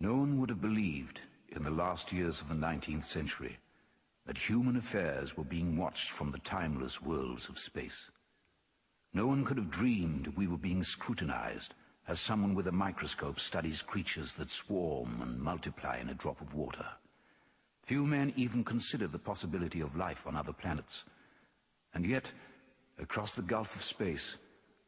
No one would have believed in the last years of the 19th century that human affairs were being watched from the timeless worlds of space. No one could have dreamed we were being scrutinized as someone with a microscope studies creatures that swarm and multiply in a drop of water. Few men even considered the possibility of life on other planets. And yet, across the gulf of space,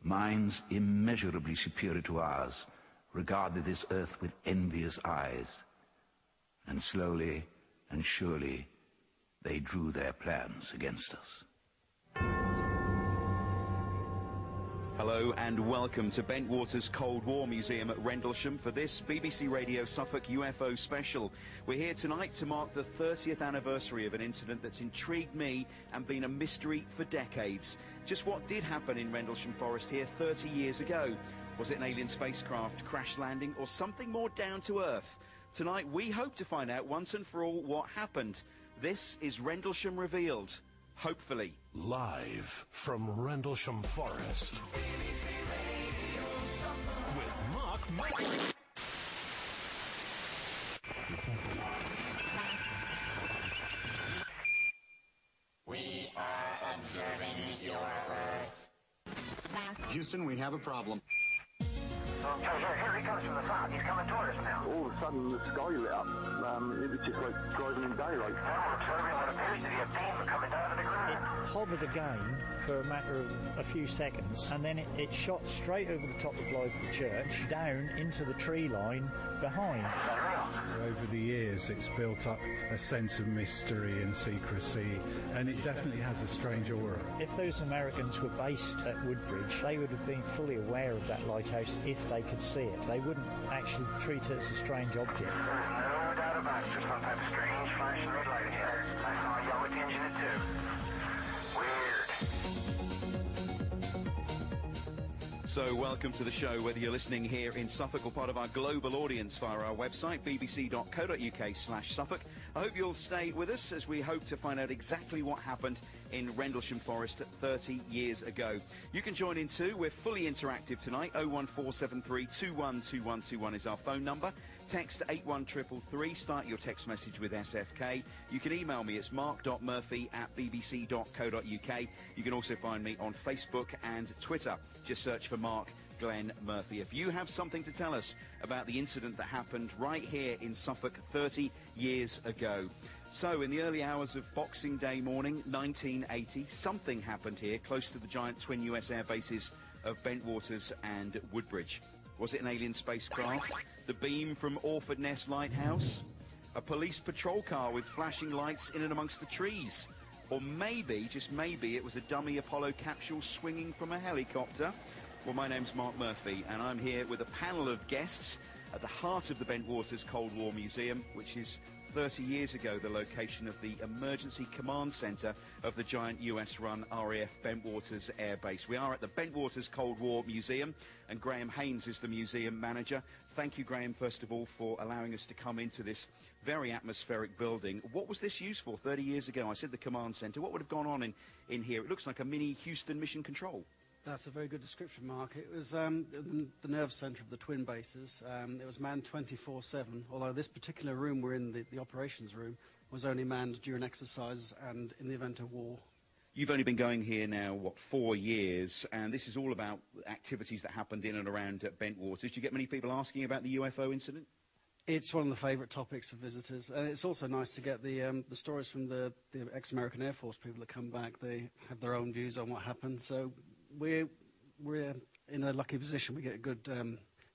minds immeasurably superior to ours regarded this Earth with envious eyes. And slowly and surely, they drew their plans against us. Hello and welcome to Bentwaters Cold War Museum at Rendlesham for this BBC Radio Suffolk UFO special. We're here tonight to mark the 30th anniversary of an incident that's intrigued me and been a mystery for decades. Just what did happen in Rendlesham Forest here 30 years ago? Was it an alien spacecraft crash landing or something more down to earth? Tonight we hope to find out once and for all what happened. This is Rendlesham Revealed. Hopefully. Live from Rendlesham Forest. BBC Radio Suffolk. With Mark Murphy. We are observing your Earth. Houston, we have a problem. Sure, here he comes from the south. He's coming towards us now. All of a sudden, the sky lit up. It was just like driving in daylight. Now we're observing what appears to be a beam coming down to the ground. It hovered again for a matter of a few seconds, and then it shot straight over the top of the church, down into the tree line behind. Over the years, it's built up a sense of mystery and secrecy, and it definitely has a strange aura. If those Americans were based at Woodbridge, they would have been fully aware of that lighthouse if they could see it. They wouldn't actually treat it as a strange object. There's no doubt about it. There's some type of strange flashing red light here. I saw a yellow tinge in it too. Weird. So welcome to the show, whether you're listening here in Suffolk or part of our global audience via our website, bbc.co.uk/Suffolk. I hope you'll stay with us as we hope to find out exactly what happened in Rendlesham Forest 30 years ago. You can join in too. We're fully interactive tonight. 01473 212121 is our phone number. Text 81333. Start your text message with SFK. You can email me. It's mark.murphy@bbc.co.uk. You can also find me on Facebook and Twitter. Just search for Mark Glenn Murphy. If you have something to tell us about the incident that happened right here in Suffolk 30 years ago. So, in the early hours of Boxing Day morning, 1980, something happened here close to the giant twin US air bases of Bentwaters and Woodbridge. Was it an alien spacecraft? The beam from Orford Ness Lighthouse? A police patrol car with flashing lights in and amongst the trees? Or maybe, just maybe, it was a dummy Apollo capsule swinging from a helicopter? Well, my name's Mark Murphy, and I'm here with a panel of guests at the heart of the Bentwaters Cold War Museum, which is 30 years ago the location of the Emergency Command Centre of the giant US-run RAF Bentwaters Air Base. We are at the Bentwaters Cold War Museum, and Graham Haynes is the museum manager. Thank you, Graham, first of all, for allowing us to come into this very atmospheric building. What was this used for 30 years ago? I said the command centre. What would have gone on in here? It looks like a mini Houston Mission Control. That's a very good description, Mark. It was the nerve centre of the twin bases. It was manned 24/7, although this particular room we're in, the operations room, was only manned during exercises and in the event of war. You've only been going here now, what, 4 years, and this is all about activities that happened in and around Bentwaters. Do you get many people asking about the UFO incident? It's one of the favourite topics for visitors, and it's also nice to get the stories from the ex-American Air Force people that come back. They have their own views on what happened, so we're in a lucky position. We get good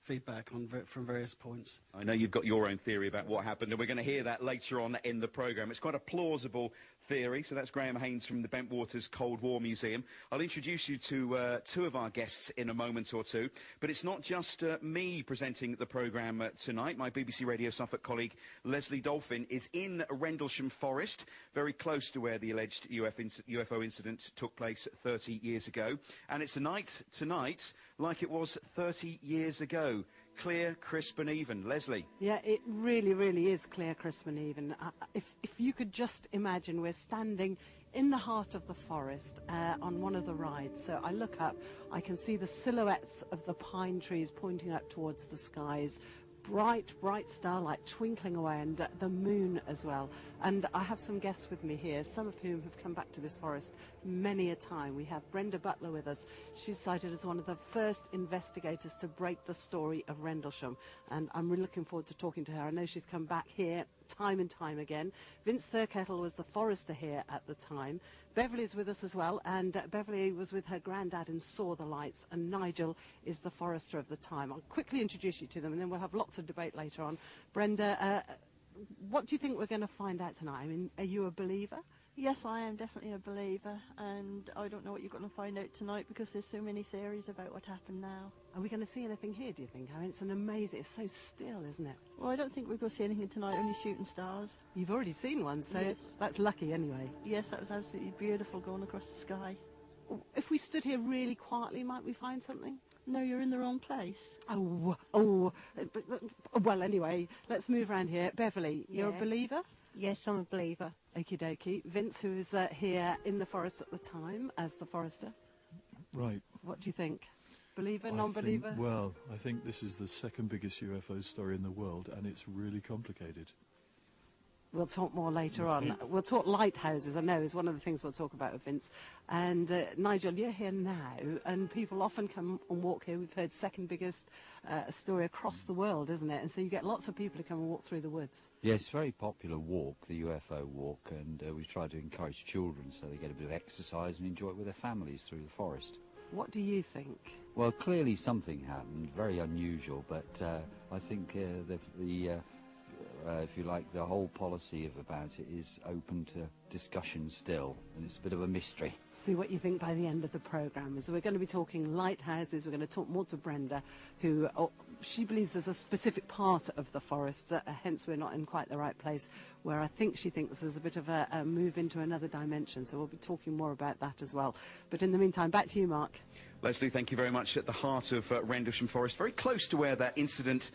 feedback from various points. I know you've got your own theory about what happened, and we're going to hear that later on in the programme. It's quite a plausible theory. So that's Graham Haynes from the Bentwaters Cold War Museum. I'll introduce you to two of our guests in a moment or two, but it's not just me presenting the programme tonight. My BBC Radio Suffolk colleague Leslie Dolphin is in Rendlesham Forest, very close to where the alleged UFO incident took place 30 years ago, and it's a night tonight like it was 30 years ago. Clear, crisp and even. Leslie? Yeah, it really, really is clear, crisp and even. If you could just imagine, we're standing in the heart of the forest on one of the rides. So I look up, I can see the silhouettes of the pine trees pointing up towards the skies, bright starlight twinkling away, and the moon as well. And I have some guests with me here, some of whom have come back to this forest many a time. We have Brenda Butler with us. She's cited as one of the first investigators to break the story of Rendlesham, and I'm really looking forward to talking to her. I know she's come back here time and time again. Vince Thurkettle was the forester here at the time. Beverly's with us as well, and Beverly was with her granddad and saw the lights, and Nigel is the forester of the time. I'll quickly introduce you to them, and then we'll have lots of debate later on. Brenda, what do you think we're going to find out tonight? I mean, are you a believer? Yes, I am definitely a believer, and I don't know what you're going to find out tonight because there's so many theories about what happened now. Are we going to see anything here, do you think? I mean, it's an amazing, it's so still, isn't it? Well, I don't think we're going to see anything tonight, only shooting stars. You've already seen one, so yes. That's lucky anyway. Yes, that was absolutely beautiful going across the sky. If we stood here really quietly, might we find something? No, you're in the wrong place. Oh, well, anyway, let's move around here. Beverly, you're a believer? Yes, I'm a believer. Okie dokie. Vince, who was here in the forest at the time as the forester. Right. What do you think? Believer, non-believer? Well, I think this is the second biggest UFO story in the world, and it's really complicated. We'll talk more later on. We'll talk lighthouses, I know, is one of the things we'll talk about with Vince. And Nigel, you're here now, and people often come and walk here. We've heard second biggest story across the world, isn't it? And so you get lots of people who come and walk through the woods. Yes, it's a very popular walk, the UFO walk, and we try to encourage children so they get a bit of exercise and enjoy it with their families through the forest. What do you think? Well, clearly something happened, very unusual, but I think if you like, the whole policy about it is open to discussion still, and it's a bit of a mystery. See what you think by the end of the programme. So we're going to be talking lighthouses, we're going to talk more to Brenda, who she believes there's a specific part of the forest, hence we're not in quite the right place, where I think she thinks there's a bit of a move into another dimension, so we'll be talking more about that as well. But in the meantime, back to you, Mark. Leslie, thank you very much. At the heart of Rendlesham Forest, very close to where that incident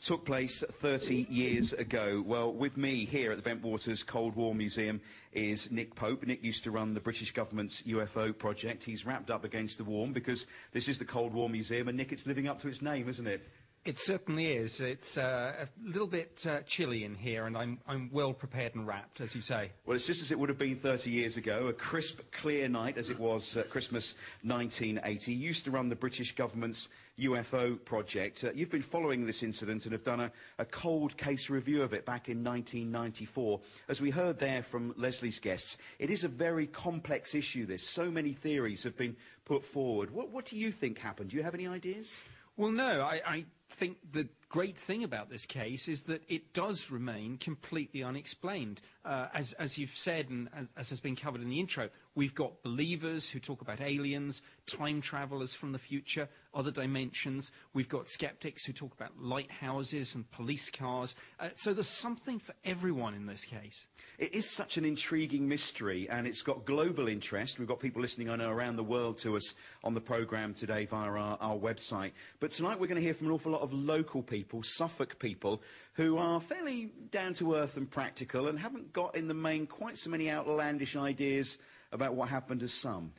took place 30 years ago. Well, with me here at the Bentwaters Cold War Museum is Nick Pope. Nick used to run the British government's UFO project. He's wrapped up against the warm because this is the Cold War Museum, and Nick, it's living up to its name, isn't it? It certainly is. It's a little bit chilly in here, and I'm well prepared and wrapped, as you say. Well, it's just as it would have been 30 years ago, a crisp, clear night as it was Christmas 1980. You used to run the British government's UFO project. You've been following this incident and have done a cold case review of it back in 1994. As we heard there from Leslie's guests, it is a very complex issue, this. So many theories have been put forward. What do you think happened? Do you have any ideas? Well, no, I think the great thing about this case is that it does remain completely unexplained. As you've said, and as has been covered in the intro, we've got believers who talk about aliens, time travelers from the future, other dimensions. We've got skeptics who talk about lighthouses and police cars. So there's something for everyone in this case. It is such an intriguing mystery, and it's got global interest. We've got people listening, I know, around the world to us on the programme today via our website. But tonight we're going to hear from an awful lot of local people, Suffolk people, who are fairly down-to-earth and practical and haven't got in the main quite so many outlandish ideas about what happened as some.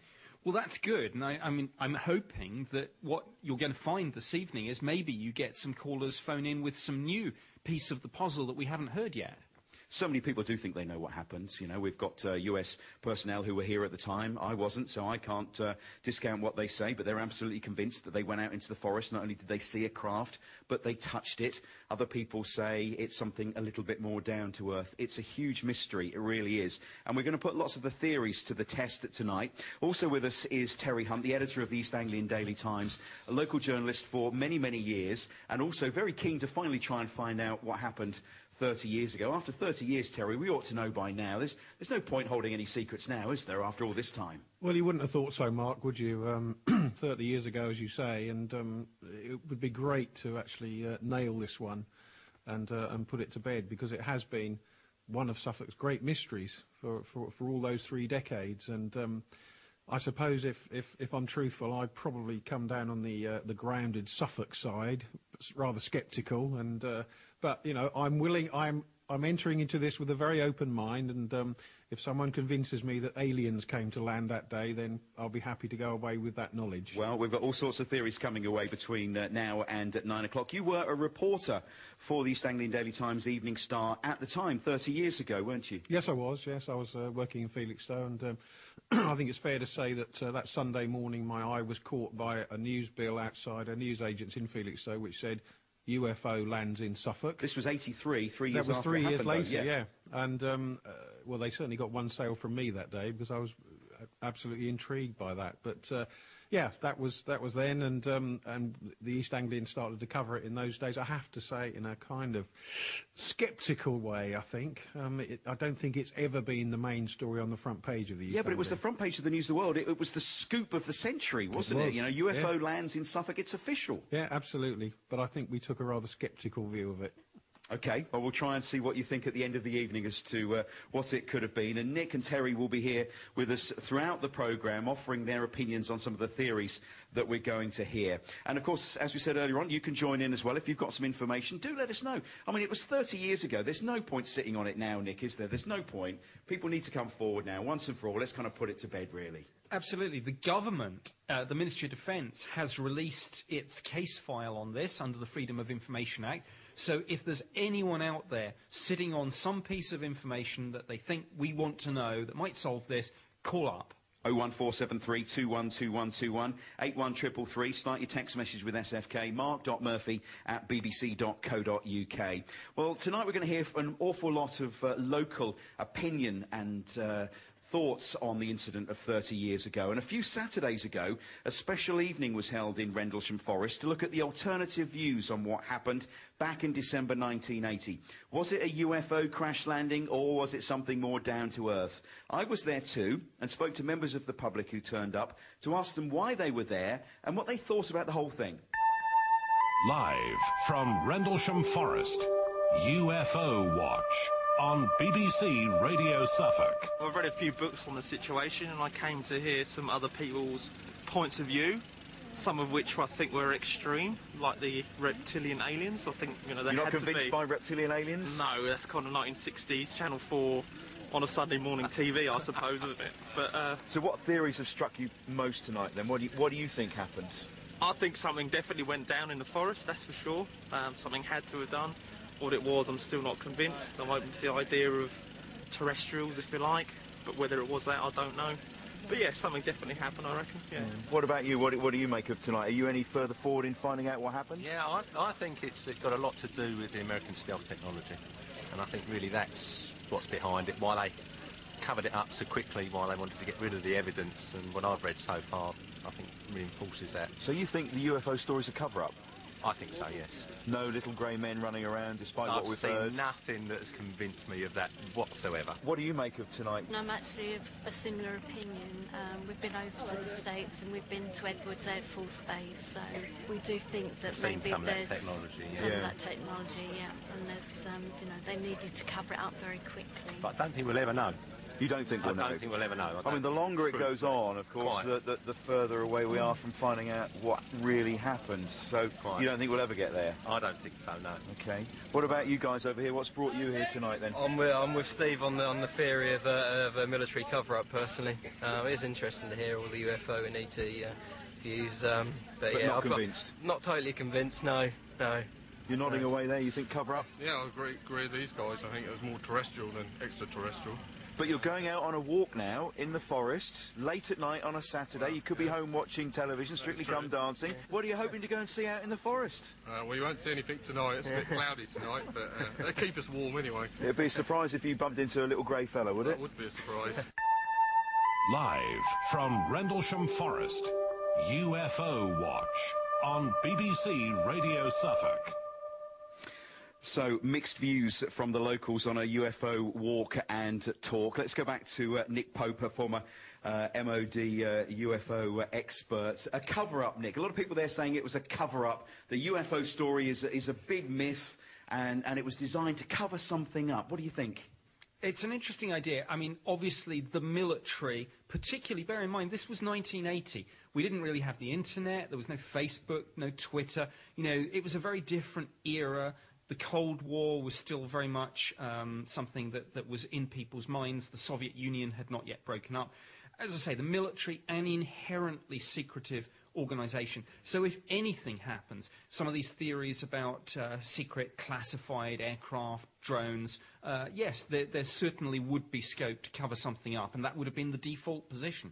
Well, that's good, and I mean, I'm hoping that what you're going to find this evening is maybe you get some callers phone in with some new piece of the puzzle that we haven't heard yet. So many people do think they know what happened. You know, we've got US personnel who were here at the time. I wasn't, so I can't discount what they say, but they're absolutely convinced that they went out into the forest. Not only did they see a craft, but they touched it. Other people say it's something a little bit more down to earth. It's a huge mystery, it really is. And we're going to put lots of the theories to the test tonight. Also with us is Terry Hunt, the editor of the East Anglian Daily Times, a local journalist for many, many years, and also very keen to finally try and find out what happened 30 years ago. After 30 years, Terry, we ought to know by now. There's no point holding any secrets now, is there, after all this time? Well, you wouldn't have thought so, Mark, would you? 30 years ago, as you say, and it would be great to actually nail this one and put it to bed, because it has been one of Suffolk's great mysteries for all those 3 decades. And I suppose if I'm truthful, I'd probably come down on the grounded Suffolk side, rather sceptical, and but you know, I'm willing, I'm I'm entering into this with a very open mind, and if someone convinces me that aliens came to land that day, then I'll be happy to go away with that knowledge. Well, we've got all sorts of theories coming away between now and at 9 o'clock. You were a reporter for the East Anglian Daily Times Evening Star at the time, 30 years ago, weren't you? Yes, I was. Yes, I was working in Felixstowe, and I think it's fair to say that that Sunday morning my eye was caught by a news bill outside a news agent's in Felixstowe which said, UFO lands in Suffolk. This was 83, 3 years after it happened. That was 3 years later, yeah. And, well, they certainly got one sale from me that day because I was absolutely intrigued by that. But, yeah, that was then, and the East Anglian started to cover it in those days, I have to say, in a kind of sceptical way, I think. I don't think it's ever been the main story on the front page of the East Anglian. Yeah, but it was the front page of the News of the World. It was the scoop of the century, wasn't it? You know, UFO lands in Suffolk, it's official. Yeah, absolutely. But I think we took a rather sceptical view of it. Okay, well, we'll try and see what you think at the end of the evening as to what it could have been. And Nick and Terry will be here with us throughout the programme, offering their opinions on some of the theories that we're going to hear. And, of course, as we said earlier on, you can join in as well. If you've got some information, do let us know. I mean, it was 30 years ago. There's no point sitting on it now, Nick, is there? There's no point. People need to come forward now. Once and for all, let's kind of put it to bed, really. Absolutely. The government, the Ministry of Defence, has released its case file on this under the Freedom of Information Act. So if there's anyone out there sitting on some piece of information that they think we want to know that might solve this, call up. 01473 212121, 81333, start your text message with SFK, mark.murphy@bbc.co.uk. Well, tonight we're going to hear an awful lot of local opinion and thoughts on the incident of 30 years ago. And a few Saturdays ago, a special evening was held in Rendlesham Forest to look at the alternative views on what happened back in December 1980. Was it a UFO crash landing, or was it something more down to earth? I was there too, and spoke to members of the public who turned up to ask them why they were there and what they thought about the whole thing. Live from Rendlesham Forest, UFO Watch on BBC Radio Suffolk. I've read a few books on the situation, and I came to hear some other people's points of view, some of which I think were extreme, like the reptilian aliens. I think, you know, they had to be. You're not convinced by reptilian aliens? No, that's kind of 1960s, Channel 4 on a Sunday morning TV, I suppose, isn't it? But, so what theories have struck you most tonight, then? What do you think happened? I think something definitely went down in the forest, that's for sure. Something had to have done. What it was, I'm still not convinced. I'm open to the idea of terrestrials, if you like, but whether it was that, I don't know. But yeah, something definitely happened, I reckon. Yeah. What about you? What do you make of tonight? Are you any further forward in finding out what happened? Yeah, I think it's got a lot to do with the American stealth technology, and I think really that's what's behind it. Why they covered it up so quickly, while they wanted to get rid of the evidence, and what I've read so far, I think reinforces that. So you think the UFO story's a cover-up? I think so, yes. No little grey men running around, despite what we've heard? I've seen nothing that has convinced me of that whatsoever. What do you make of tonight? I'm actually of a similar opinion. We've been over to the States, and we've been to Edwards Air Force Base, so we do think that maybe there's some of that technology, yeah. And there's, you know, they needed to cover it up very quickly. But I don't think we'll ever know. You don't think we'll know? I don't think we'll ever know. I mean, the longer it goes on, of course, the further away we are from finding out what really happened. So you don't think we'll ever get there? I don't think so, no. OK. What about you guys over here? What's brought you here tonight, then? I'm with Steve on the theory of a military cover-up, personally. It is interesting to hear all the UFO and ET views. But yeah, not convinced? Not totally convinced, no, no. You're nodding away there. You think cover-up? Yeah, I agree with these guys. I think it was more terrestrial than extraterrestrial. But you're going out on a walk now, in the forest, late at night on a Saturday. You could be home watching television, Strictly Come Dancing. Yeah. What are you hoping to go and see out in the forest? Well, you won't see anything tonight. It's a bit cloudy tonight, but it'll keep us warm anyway. It'd be a surprise if you bumped into a little grey fella, would it? That would be a surprise. Live from Rendlesham Forest, UFO Watch on BBC Radio Suffolk. So, mixed views from the locals on a UFO walk and talk. Let's go back to Nick Pope, a former MOD UFO expert. A cover-up, Nick. A lot of people there saying it was a cover-up. The UFO story is a big myth, and it was designed to cover something up. What do you think? It's an interesting idea. I mean, obviously, the military, particularly, bear in mind, this was 1980. We didn't really have the internet. There was no Facebook, no Twitter. You know, it was a very different era. The Cold War was still very much something that was in people's minds. The Soviet Union had not yet broken up. As I say, the military, an inherently secretive organization. So if anything happens, some of these theories about secret classified aircraft, drones, yes, there certainly would be scope to cover something up, and that would have been the default position.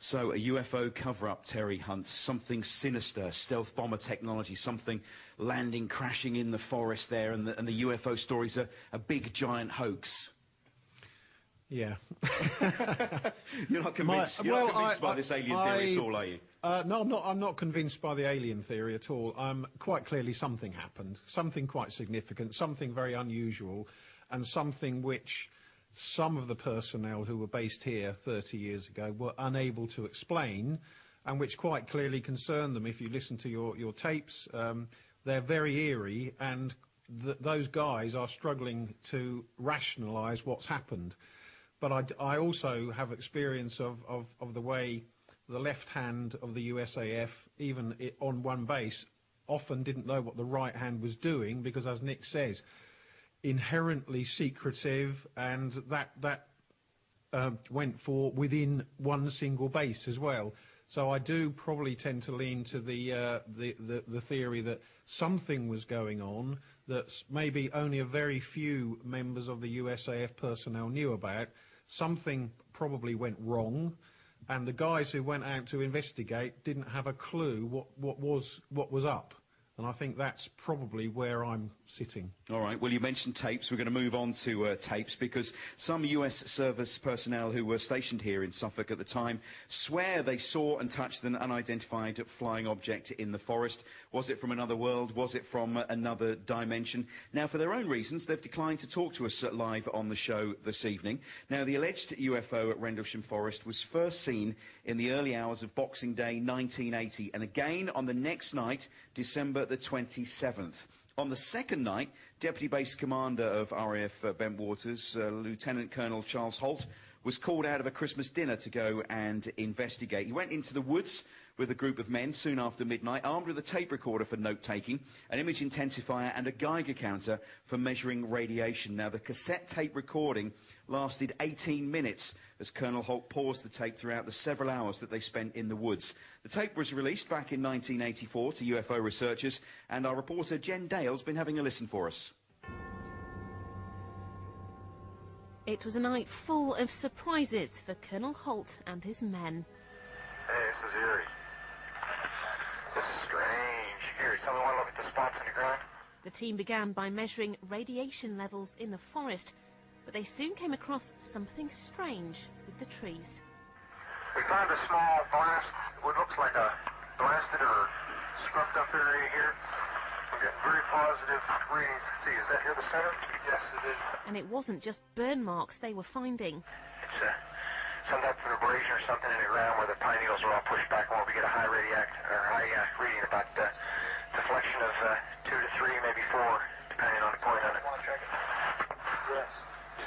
So a UFO cover-up, Terry Hunt, something sinister, stealth bomber technology, something landing, crashing in the forest there, and the UFO story's a big, giant hoax. Yeah. You're not convinced, by this alien theory at all, are you? No, I'm not convinced by the alien theory at all. Quite clearly something happened, something quite significant, something very unusual, and something which some of the personnel who were based here 30 years ago were unable to explain, and which quite clearly concerned them. If you listen to your tapes, they're very eerie, and those guys are struggling to rationalise what's happened. But I also have experience of the way the left hand of the USAF, even on one base, often didn't know what the right hand was doing, because, as Nick says, inherently secretive, and that went for within one single base as well. So I do probably tend to lean to the theory that something was going on that maybe only a very few members of the USAF personnel knew about. Something probably went wrong, and the guys who went out to investigate didn't have a clue what was up. And I think that's probably where I'm sitting. All right, well, you mentioned tapes. We're going to move on to tapes, because some US service personnel who were stationed here in Suffolk at the time swear they saw and touched an unidentified flying object in the forest. Was it from another world? Was it from another dimension? Now, for their own reasons, they've declined to talk to us live on the show this evening. Now, the alleged UFO at Rendlesham Forest was first seen in the early hours of Boxing Day 1980, and again on the next night, December the 27th. On the second night, Deputy Base Commander of RAF Bentwaters, Lieutenant Colonel Charles Halt, was called out of a Christmas dinner to go and investigate. He went into the woods with a group of men soon after midnight, armed with a tape recorder for note-taking, an image intensifier and a Geiger counter for measuring radiation. Now, the cassette tape recording lasted 18 minutes as Colonel Holt paused the tape throughout the several hours that they spent in the woods. The tape was released back in 1984 to UFO researchers, and our reporter Jen Dale's been having a listen for us. It was a night full of surprises for Colonel Holt and his men. Hey, this is eerie. This is strange. Here, someone want to look at the spots in the ground? The team began by measuring radiation levels in the forest, but they soon came across something strange with the trees. We found a small blast, what looks like a blasted or scrubbed up area here. We got very positive readings. See, is that near the center? Yes, it is. And it wasn't just burn marks they were finding. It's some type of abrasion or something in the ground where the pine needles are all pushed back, and we get a high reading about deflection of 2 to 3, maybe 4, depending on the point on it. Want to check it? Yes.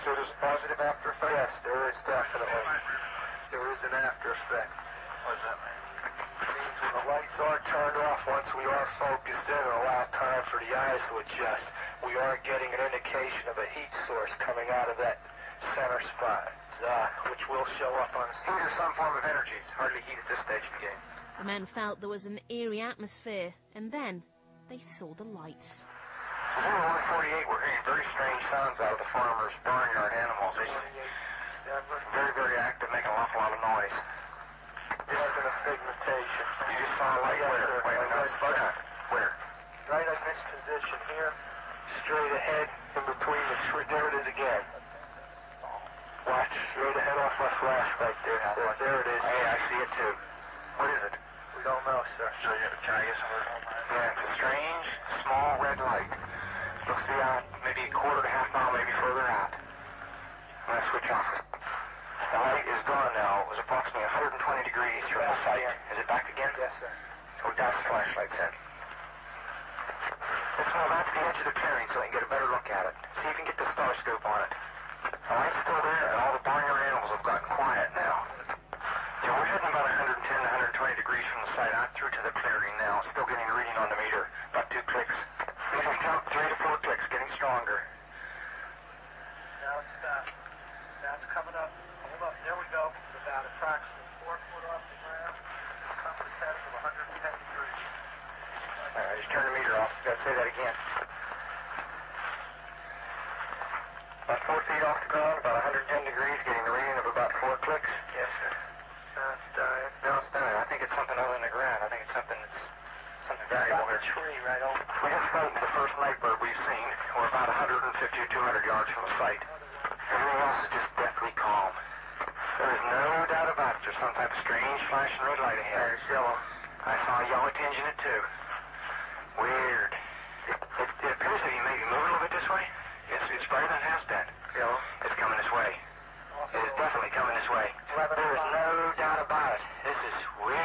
So there's a positive after effect? Yes, there is definitely. There is an after effect. What does that mean? When the lights are turned off, once we are focused in and allow time for the eyes to adjust, we are getting an indication of a heat source coming out of that center spot, which will show up on heat or some form of energy. It's hardly heat at this stage of the game. The men felt there was an eerie atmosphere, and then they saw the lights. Before 148, we're hearing very strange sounds out of the farmers' barnyard animals. They're very, very active, making an awful lot of noise. It wasn't a figmentation. You just saw a light where? Wait, where? Right in this position here, straight ahead, in between the tree. There it is again. Watch, straight ahead off my flashlight there. So there it is. Hey, I see it too. What is it? We don't know, sir. So can I get some? Yeah, it's a strange, small red light. Looks to be out maybe a quarter to half mile, maybe further out. I'm going to switch off. The light is gone now. It was approximately 120 degrees from the site. Is it back again? Yes, sir. Oh, that's the flashlight set. Let's move out to the edge of the clearing so I can get a better look at it. See if you can get the star scope on it. The light's still there, and all the barnyard animals have gotten quiet now. Yeah, we're heading about 110 to 120 degrees from the site out through to the clearing now. Still getting a reading on the meter. About 2 clicks. Maybe count 3 to 4 clicks, getting stronger. Now stop. That's coming up. Hold up. There we go. About approximately 4 foot off the ground. Compass head of 110 degrees. All right, just turn the meter off. Got to say that again. About 4 feet off the ground, about 110 degrees, getting a reading of about 4 clicks. Yes, sir. Now it's dying. No, it's dying. I think it's something other than the ground. I think it's something that's something valuable here. Tree right over. We just found the first night bird we've seen. We're about 150 or 200 yards from the site. Everything else is just deathly calm. There is no doubt about it. There's some type of strange flashing red light ahead. There's yellow. I saw a yellow tinge in it too. Weird. It appears that you may be moving a little bit this way. It's brighter than it has been. Yellow. It's coming this way. Also, it is definitely coming this way. There is no doubt about it. This is weird.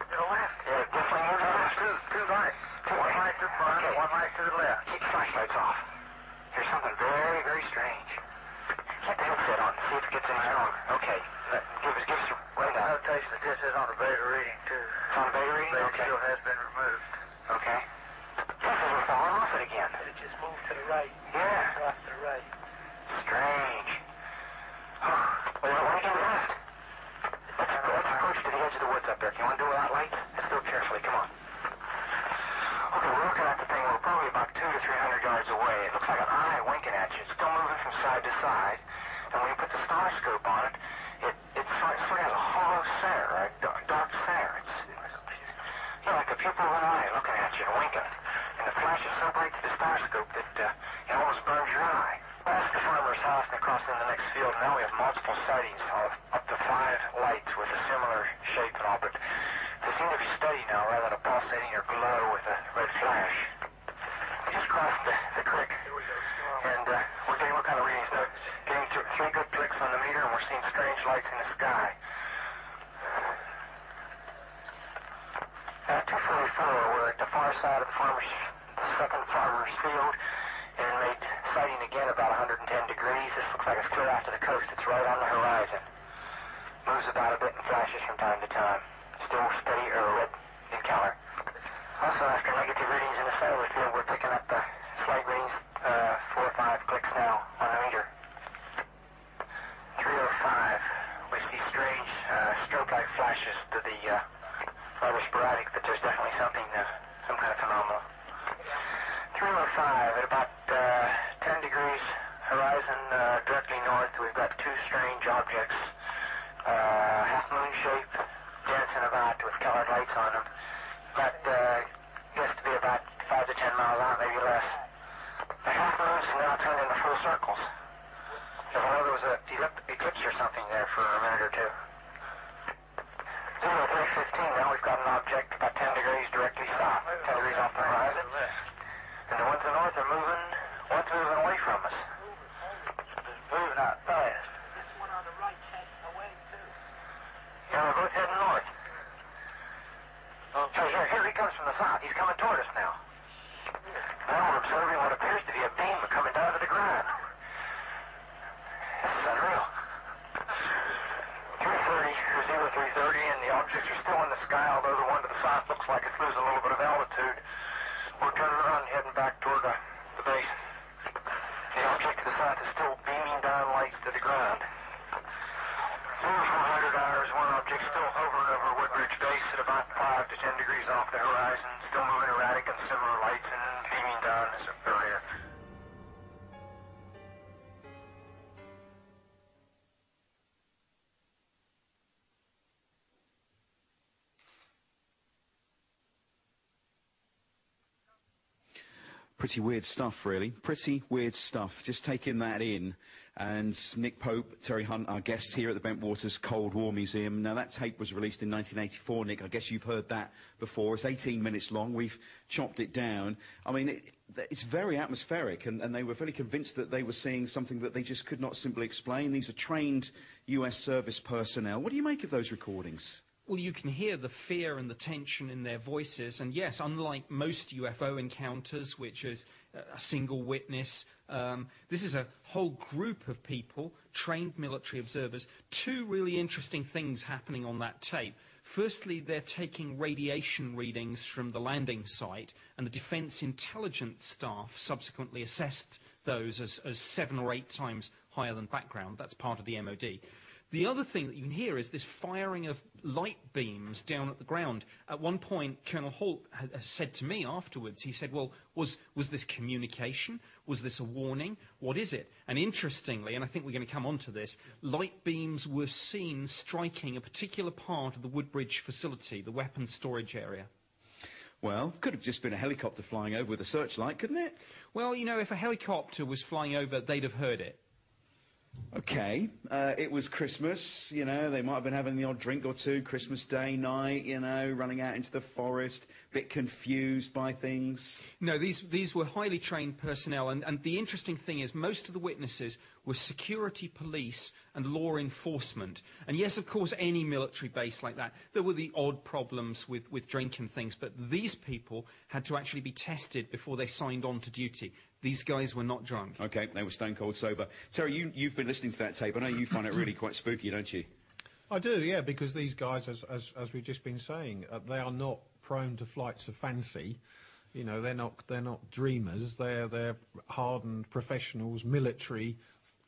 To the left. Yeah, definitely moving left. Two lights. One light to the front, okay. One light to the left. Keep the flashlights off. Here's something very, very strange. Keep the headset on. See if it gets any stronger. Okay. Give us a rundown. There's no notation that this is on a beta reading, too. It's on a beta reading? Beta okay. Shield has been removed. Okay. This is we're falling off it again. It just moved to the right. Yeah. Off to the right. Strange. Well, why do you left? Let's approach to the edge of the woods up there. Can you undo without lights? Let's do it carefully. Come on. Okay, we're looking at the thing. We're probably about 200 to 300 yards away. It looks like an eye winking at you. It's still moving from side to side. And when you put the star scope on it, it sort of has a hollow center, a dark center. It's like a pupil of an eye looking at you and winking. And the flash is so bright to the star scope that it almost burns your eye. Past the farmer's house and across in the next field, now we have multiple sightings of up to 5 lights with a similar shape and all, but they seem to be steady now rather than a pulsating or glow with a red flash. We just crossed the creek, and we're getting what kind of readings now? Getting 3 good clicks on the meter, and we're seeing strange lights in the sky. 244, we're at the far side of the second farmer's field, and made sighting again about 110 degrees. This looks like it's clear out to the coast. It's right on the horizon. Moves about a bit and flashes from time to time. Still steady or red encounter. Also, after negative readings in the solar field, we're picking up the slight readings, 4 or 5 clicks now on the meter. 305. We see strange strobe-like flashes to the rather sporadic, but there's definitely something, some kind of phenomenon. 305 at about 10 degrees horizon directly north. We've got 2 strange objects, half-moon shape, dancing about with colored lights on them. But guess to be about 5 to 10 miles out, maybe less. The half moons have now turned into full circles. As I know there was an eclipse or something there for a minute or two. 3:15, now we've got an object about 10 degrees directly south, 10 degrees off the horizon. And the ones in the north are moving, one's moving away from us. It's moving out fast. This one on the right heading away too. Yeah, they're both heading north. Okay. Here he comes from the south. He's coming toward us now. Now we're observing what appears to be a beam coming down to the ground. This is unreal. 3:30 and the objects are still in the sky, although the one to the south looks like it's losing a little bit of altitude. We're turning around and heading back toward the base. The object to the south is still beaming down lights to the ground. 400 hours, one object still hovering over Woodbridge base at about 5 to 10 degrees off the horizon, still moving erratic and similar lights and beaming down as earlier. Pretty weird stuff, really. Pretty weird stuff. Just taking that in. And Nick Pope, Terry Hunt, our guests here at the Bentwaters Cold War Museum. Now, that tape was released in 1984, Nick. I guess you've heard that before. It's 18 minutes long. We've chopped it down. I mean, it's very atmospheric, and they were fairly convinced that they were seeing something that they just could not simply explain. These are trained U.S. service personnel. What do you make of those recordings? Well, you can hear the fear and the tension in their voices, and yes, unlike most UFO encounters, which is a single witness, this is a whole group of people, trained military observers. Two really interesting things happening on that tape. Firstly, they're taking radiation readings from the landing site, and the Defence Intelligence staff subsequently assessed those as 7 or 8 times higher than background. That's part of the MOD. The other thing that you can hear is this firing of light beams down at the ground. At one point, Colonel Halt said to me afterwards, he said, well, was this communication? Was this a warning? What is it? And interestingly, and I think we're going to come on to this, light beams were seen striking a particular part of the Woodbridge facility, the weapons storage area. Well, could have just been a helicopter flying over with a searchlight, couldn't it? Well, you know, if a helicopter was flying over, they'd have heard it. Okay, it was Christmas, you know, they might have been having the odd drink or two, Christmas Day night, you know, running out into the forest, a bit confused by things. No, these were highly trained personnel, and the interesting thing is most of the witnesses were security police and law enforcement. And yes, of course, any military base like that, there were the odd problems with drink and things, but these people had to actually be tested before they signed on to duty. These guys were not drunk. Okay, they were stone cold sober. Terry, you've been listening to that tape. I know you find it really quite spooky, don't you? I do, yeah, because these guys, as we've just been saying, they are not prone to flights of fancy. You know, they're not dreamers. They're hardened professionals, military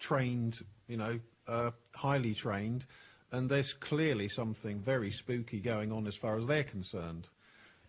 trained, you know, highly trained, and there's clearly something very spooky going on as far as they're concerned.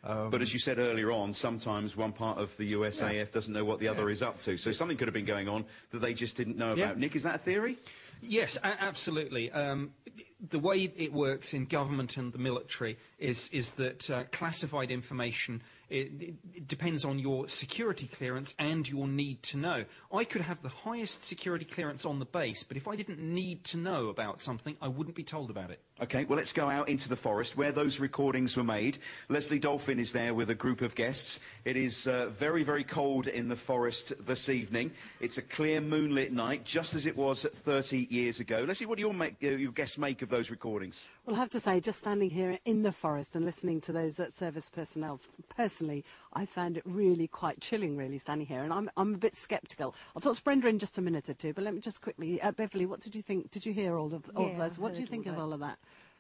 But as you said earlier on, sometimes one part of the USAF doesn't know what the other is up to. So something could have been going on that they just didn't know about. Nick, is that a theory? Yes, absolutely. The way it works in government and the military is that classified information, it depends on your security clearance and your need to know. I could have the highest security clearance on the base, but if I didn't need to know about something, I wouldn't be told about it. Okay, well, let's go out into the forest where those recordings were made. Leslie Dolphin is there with a group of guests. It is very, very cold in the forest this evening. It's a clear moonlit night, just as it was 30 years ago. Leslie, what do your guests make of those recordings? Well, I have to say, just standing here in the forest and listening to those service personnel, personally, I found it really quite chilling, really, standing here. And I'm a bit sceptical. I'll talk to Brenda in just a minute or two, but let me just quickly, Beverly, what did you think? Did you hear all of those? What do you think of all of that?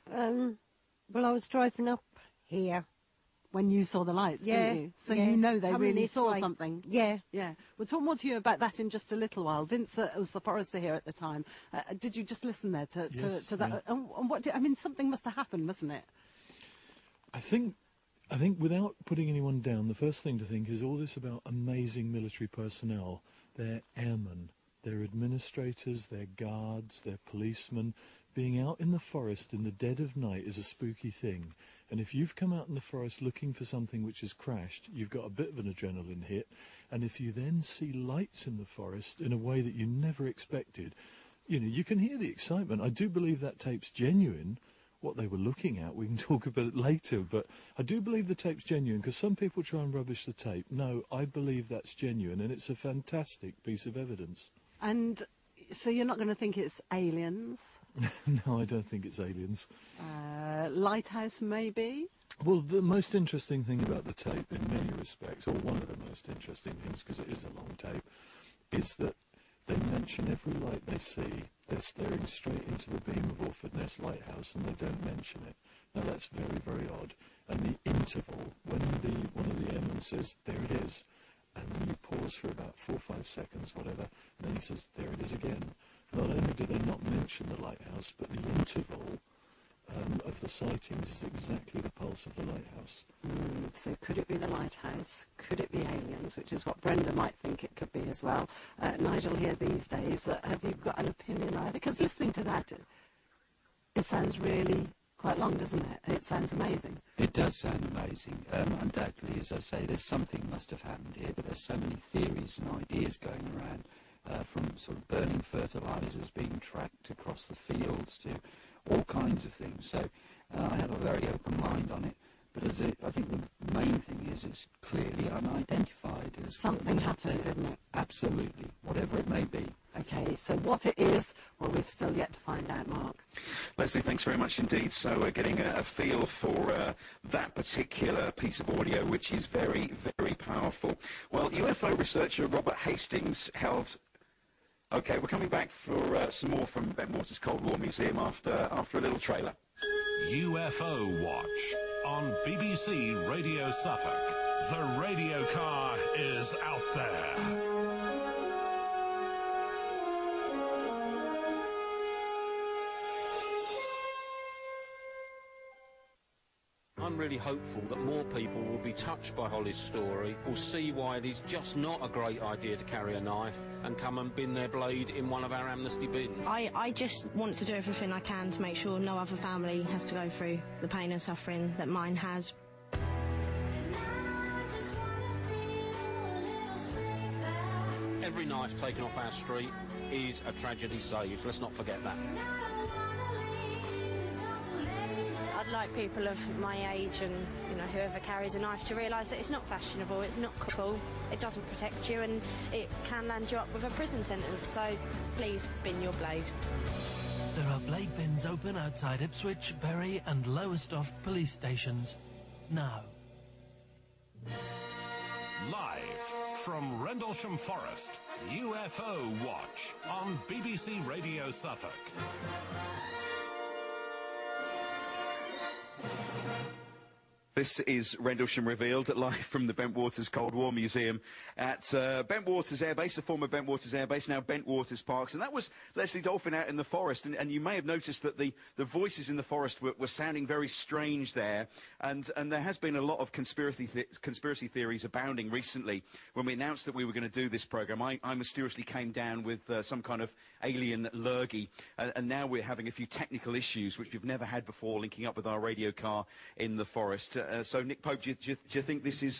Well, I was driving up here when you saw the lights, didn't you? So you know they really saw something. Yeah. Yeah. We'll talk more to you about that in just a little while. Vince was the forester here at the time. Did you just listen there to that? Yeah. And what I mean, something must have happened, mustn't it? I think without putting anyone down, the first thing to think is all this about amazing military personnel. They're airmen, they're administrators, they're guards, they're policemen. Being out in the forest in the dead of night is a spooky thing, and if you've come out in the forest looking for something which has crashed, you've got a bit of an adrenaline hit, and if you then see lights in the forest in a way that you never expected, you know, you can hear the excitement. I do believe that tape's genuine. What they were looking at, we can talk about it later, but I do believe the tape's genuine, because some people try and rubbish the tape. No, I believe that's genuine, and it's a fantastic piece of evidence. And so you're not going to think it's aliens? No, I don't think it's aliens. Lighthouse, maybe? Well, the most interesting thing about the tape, in many respects, or one of the most interesting things, because it is a long tape, is that they mention every light they see. They're staring straight into the beam of Orford Ness Lighthouse, and they don't mention it. Now, that's very, very odd. And the interval, when one of the airmen says, there it is, and then you pause for about 4 or 5 seconds, whatever, and then he says, there it is again. Not only do they not mention the lighthouse, but the interval of the sightings is exactly the pulse of the lighthouse. So could it be the lighthouse? Could it be aliens, which is what Brenda might think it could be as well? Nigel here these days, have you got an opinion either? Because listening to that, it sounds really quite long, doesn't it? It sounds amazing. It does sound amazing. Undoubtedly, as I say, there's something must have happened here, but there's so many theories and ideas going around, from sort of burning fertilisers being tracked across the fields to all kinds of things. So I have a very open mind on it. But I think the main thing is it's clearly unidentified. Something happened, didn't it? Absolutely, whatever it may be. Okay, so what it is, well, we've still yet to find out, Mark. Leslie, thanks very much indeed. So we're getting a feel for that particular piece of audio, which is very, very powerful. Well, UFO researcher Robert Hastings held... Okay, we're coming back for some more from Bentwaters Cold War Museum after a little trailer. UFO Watch on BBC Radio Suffolk. The radio car is out there. I'm really hopeful that more people will be touched by Holly's story, will see why it is just not a great idea to carry a knife and come and bin their blade in one of our amnesty bins. I just want to do everything I can to make sure no other family has to go through the pain and suffering that mine has. Every knife taken off our street is a tragedy saved. Let's not forget that. I'd like people of my age and, you know, whoever carries a knife to realise that it's not fashionable, it's not cool, it doesn't protect you and it can land you up with a prison sentence, so please bin your blade. There are blade bins open outside Ipswich, Bury and Lowestoft police stations. Now. Live from Rendlesham Forest, UFO Watch on BBC Radio Suffolk. This is Rendlesham Revealed, live from the Bentwaters Cold War Museum at Bentwaters Air Base, the former Bentwaters Air Base, now Bentwaters Parks. And that was Leslie Dolphin out in the forest. And you may have noticed that the voices in the forest were sounding very strange there. And there has been a lot of conspiracy theories abounding recently. When we announced that we were going to do this programme, I mysteriously came down with some kind of alien lurgy. And now we're having a few technical issues, which we've never had before, linking up with our radio car in the forest. So, Nick Pope, do you think this is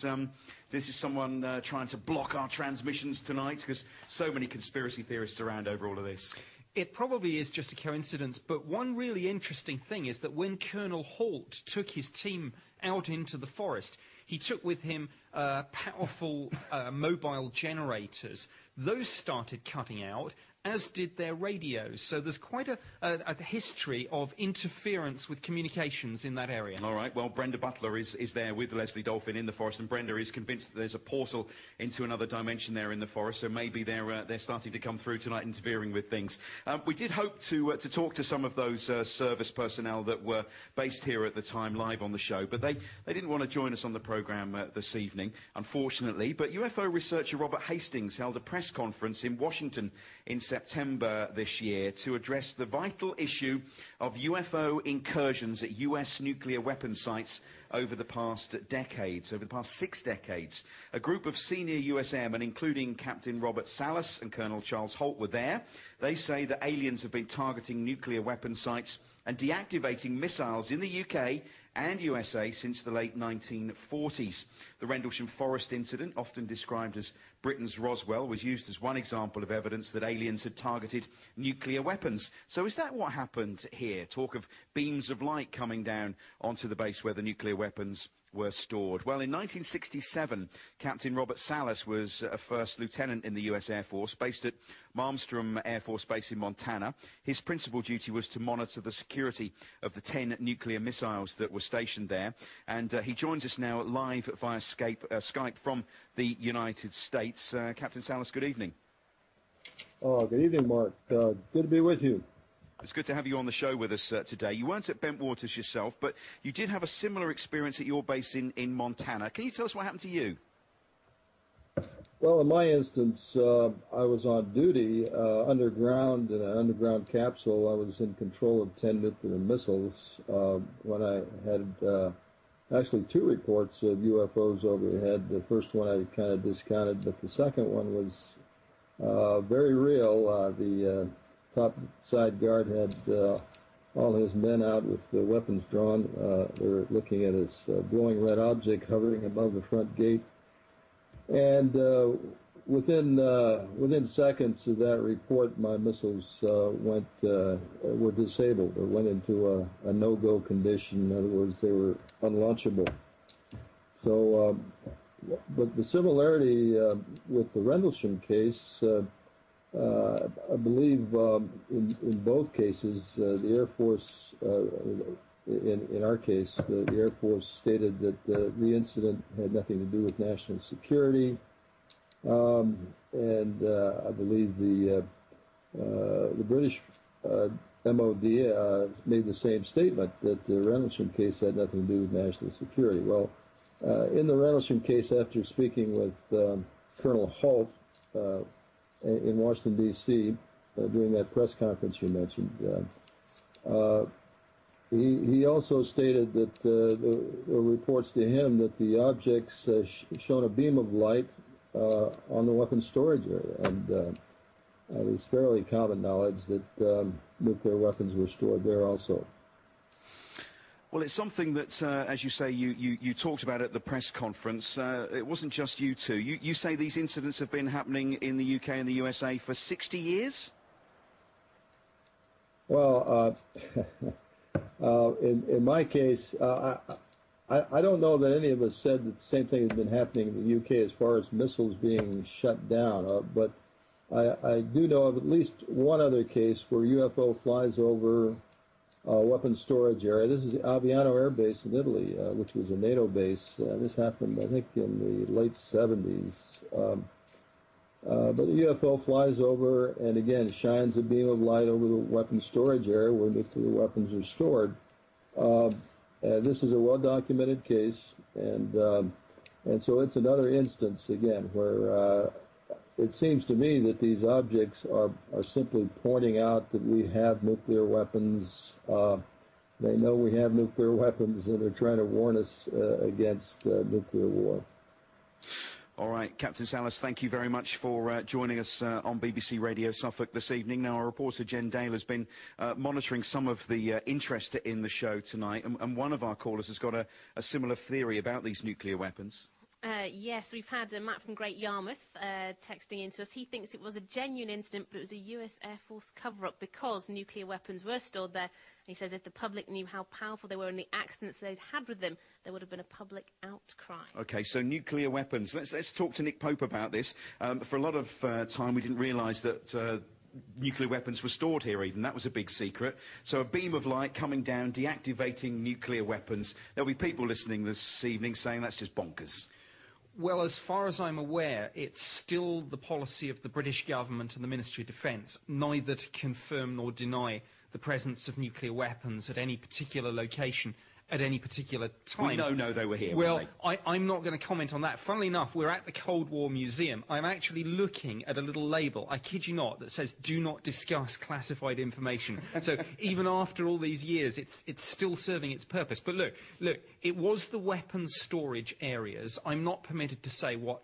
someone trying to block our transmissions tonight? Because so many conspiracy theorists around over all of this. It probably is just a coincidence, but one really interesting thing is that when Colonel Halt took his team out into the forest, he took with him powerful mobile generators. Those started cutting out, as did their radios. So there's quite a history of interference with communications in that area. All right, well, Brenda Butler is there with Leslie Dolphin in the forest, and Brenda is convinced that there's a portal into another dimension there in the forest, so maybe they're starting to come through tonight, interfering with things. We did hope to talk to some of those service personnel that were based here at the time live on the show, but they didn't want to join us on the programme this evening, unfortunately. But UFO researcher Robert Hastings held a press conference in Washington in September this year to address the vital issue of UFO incursions at US nuclear weapon sites over the past decades, over the past 6 decades. A group of senior US airmen, including Captain Robert Salas and Colonel Charles Halt, were there. They say that aliens have been targeting nuclear weapon sites and deactivating missiles in the UK and USA since the late 1940s. The Rendlesham Forest incident, often described as Britain's Roswell, was used as one example of evidence that aliens had targeted nuclear weapons. So is that what happened here? Talk of beams of light coming down onto the base where the nuclear weapons were stored. Well, in 1967, Captain Robert Salas was a first lieutenant in the US Air Force, based at Malmstrom Air Force Base in Montana. His principal duty was to monitor the security of the 10 nuclear missiles that were stationed there. And he joins us now live via Skype from the United States. Captain Salas, good evening. Oh, good evening, Mark. Good to be with you. It's good to have you on the show with us today. You weren't at Bentwaters yourself, but you did have a similar experience at your base in Montana. Can you tell us what happened to you? Well, in my instance, I was on duty underground in an underground capsule. I was in control of 10 nuclear missiles when I had actually 2 reports of UFOs overhead. The first one I kind of discounted, but the second one was very real. The top side guard had all his men out with the weapons drawn. They were looking at this glowing red object hovering above the front gate. And within seconds of that report, my missiles were disabled or went into a no-go condition. In other words, they were unlaunchable. So, but the similarity with the Rendlesham case, I believe in both cases, the Air Force, in our case, the Air Force stated that the incident had nothing to do with national security. And I believe the British MOD made the same statement that the Rendlesham case had nothing to do with national security. Well, in the Rendlesham case, after speaking with Colonel Halt in Washington, D.C., during that press conference you mentioned, he also stated that there were reports to him that the objects shone a beam of light on the weapons storage area, and it was fairly common knowledge that nuclear weapons were stored there also. Well, it's something that, as you say, you talked about at the press conference. It wasn't just you two. You say these incidents have been happening in the UK and the USA for 60 years? Well, in my case, I don't know that any of us said that the same thing has been happening in the UK as far as missiles being shut down, but I do know of at least one other case where UFO flies over weapons storage area. This is Aviano Air Base in Italy, which was a NATO base. This happened, I think, in the late 70s. But the UFO flies over and, again, shines a beam of light over the weapons storage area where nuclear weapons are stored. This is a well-documented case, and so it's another instance, again, where it seems to me that these objects are simply pointing out that we have nuclear weapons. They know we have nuclear weapons, and they're trying to warn us against nuclear war. All right, Captain Salas, thank you very much for joining us on BBC Radio Suffolk this evening. Now, our reporter Jen Dale has been monitoring some of the interest in the show tonight, and one of our callers has got a similar theory about these nuclear weapons. Yes, we've had a Matt from Great Yarmouth texting in to us. He thinks it was a genuine incident, but it was a US Air Force cover-up because nuclear weapons were stored there. And he says if the public knew how powerful they were and the accidents they'd had with them, there would have been a public outcry. OK, so nuclear weapons. Let's talk to Nick Pope about this. For a lot of time, we didn't realise that nuclear weapons were stored here even. That was a big secret. So a beam of light coming down, deactivating nuclear weapons. There'll be people listening this evening saying that's just bonkers. Well, as far as I'm aware, it's still the policy of the British government and the Ministry of Defence neither to confirm nor deny the presence of nuclear weapons at any particular location at any particular time. We don't know they were here. Well, I'm not going to comment on that. Funnily enough, we're at the Cold War Museum. I'm actually looking at a little label, I kid you not, that says do not discuss classified information. So even after all these years, it's still serving its purpose. But look, it was the weapons storage areas. I'm not permitted to say what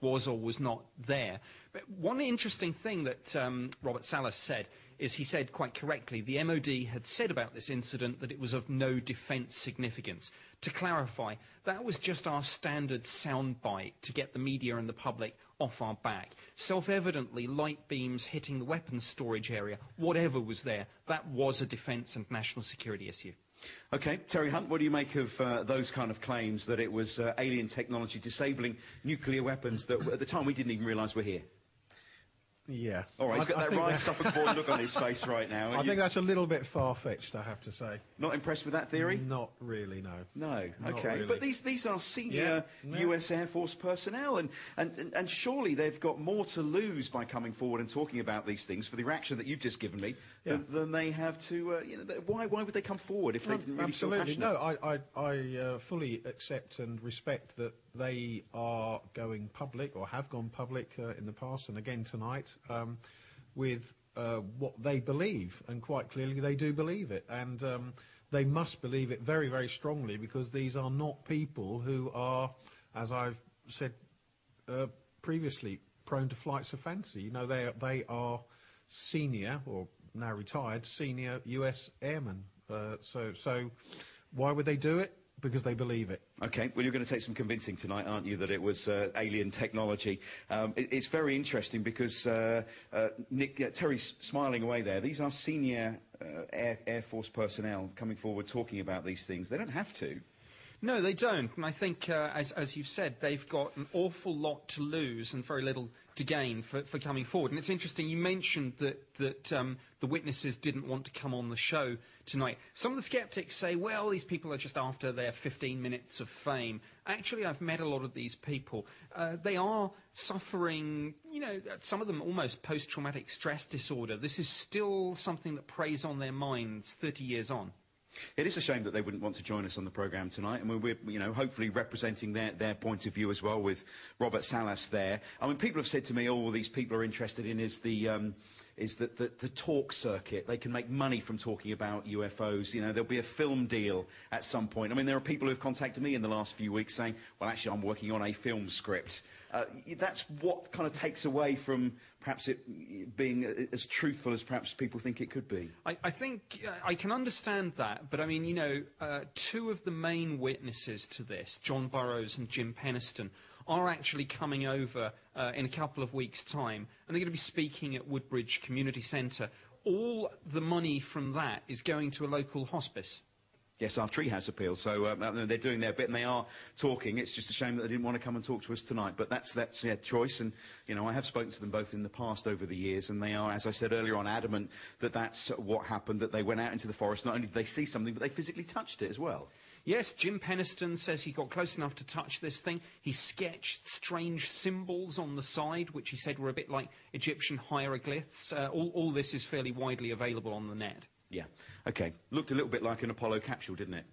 was or was not there. But one interesting thing that Robert Salas said is he said quite correctly the MOD had said about this incident that it was of no defence significance. To clarify, that was just our standard soundbite to get the media and the public off our back. Self-evidently, light beams hitting the weapons storage area, whatever was there, that was a defence and national security issue. OK, Terry Hunt, what do you make of those kind of claims that it was alien technology disabling nuclear weapons that at the time we didn't even realise were here? Yeah. All right, he's got that wry Suffolk boy look on his face right now. I think that's a little bit far-fetched, I have to say. Not impressed with that theory? Not really, no. No, OK. Really. But these are senior US Air Force personnel, and surely they've got more to lose by coming forward and talking about these things for the reaction that you've just given me than they have to, you know, why would they come forward if they didn't really feel passionate? Absolutely. No, I fully accept and respect that they are going public or have gone public in the past and again tonight with what they believe, and quite clearly they do believe it, and they must believe it very, very strongly, because these are not people who are, as I've said previously, prone to flights of fancy. You know, they are senior or now retired senior US airmen, so why would they do it? Because they believe it. OK, well, you're going to take some convincing tonight, aren't you, that it was alien technology. It's very interesting because, Nick, Terry's smiling away there. These are senior Air Force personnel coming forward talking about these things. They don't have to. No, they don't. And I think, as you've said, they've got an awful lot to lose and very little to gain for coming forward. And it's interesting, you mentioned that the witnesses didn't want to come on the show tonight. Some of the sceptics say, well, these people are just after their 15 minutes of fame. Actually, I've met a lot of these people. They are suffering, some of them almost post-traumatic stress disorder. This is still something that preys on their minds 30 years on. It is a shame that they wouldn't want to join us on the programme tonight. I mean, we're, hopefully representing their point of view as well with Robert Salas there. I mean, people have said to me, all these people are interested in is the talk circuit. They can make money from talking about UFOs. There'll be a film deal at some point. I mean, there are people who've contacted me in the last few weeks saying, well, actually, I'm working on a film script. That's what kind of takes away from perhaps it being as truthful as perhaps people think it could be. I think I can understand that, but I mean, two of the main witnesses to this, John Burroughs and Jim Penniston, are actually coming over in a couple of weeks' time, and they're going to be speaking at Woodbridge Community Centre. All the money from that is going to a local hospice. Yes, our treehouse appeal, so they're doing their bit and they are talking. It's just a shame that they didn't want to come and talk to us tonight, but that's their choice. And, I have spoken to them both in the past over the years, and they are, as I said earlier on, adamant that that's what happened, that they went out into the forest. Not only did they see something, but they physically touched it as well. Yes, Jim Penniston says he got close enough to touch this thing. He sketched strange symbols on the side, which he said were a bit like Egyptian hieroglyphs. All this is fairly widely available on the net. Yeah, okay. Looked a little bit like an Apollo capsule, didn't it?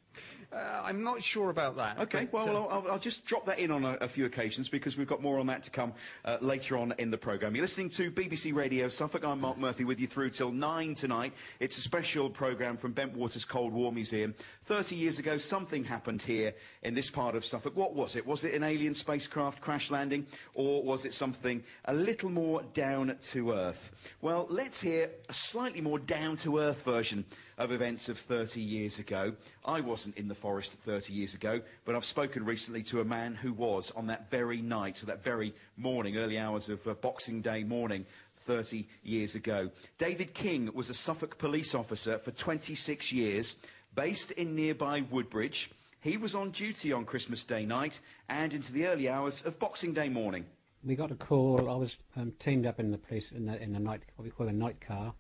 I'm not sure about that. Okay, but, well, I'll just drop that in on a few occasions because we've got more on that to come later on in the programme. You're listening to BBC Radio Suffolk. I'm Mark Murphy with you through till 9 tonight. It's a special programme from Bentwaters Cold War Museum. 30 years ago, something happened here in this part of Suffolk. What was it? Was it an alien spacecraft crash landing, or was it something a little more down to earth? Well, let's hear a slightly more down to earth version of events of 30 years ago. I wasn't in the forest 30 years ago, but I've spoken recently to a man who was on that very night, so that very morning, early hours of Boxing Day morning, 30 years ago. David King was a Suffolk police officer for 26 years, based in nearby Woodbridge. He was on duty on Christmas Day night and into the early hours of Boxing Day morning. We got a call. I was teamed up in the police, in the night, what we call the night car,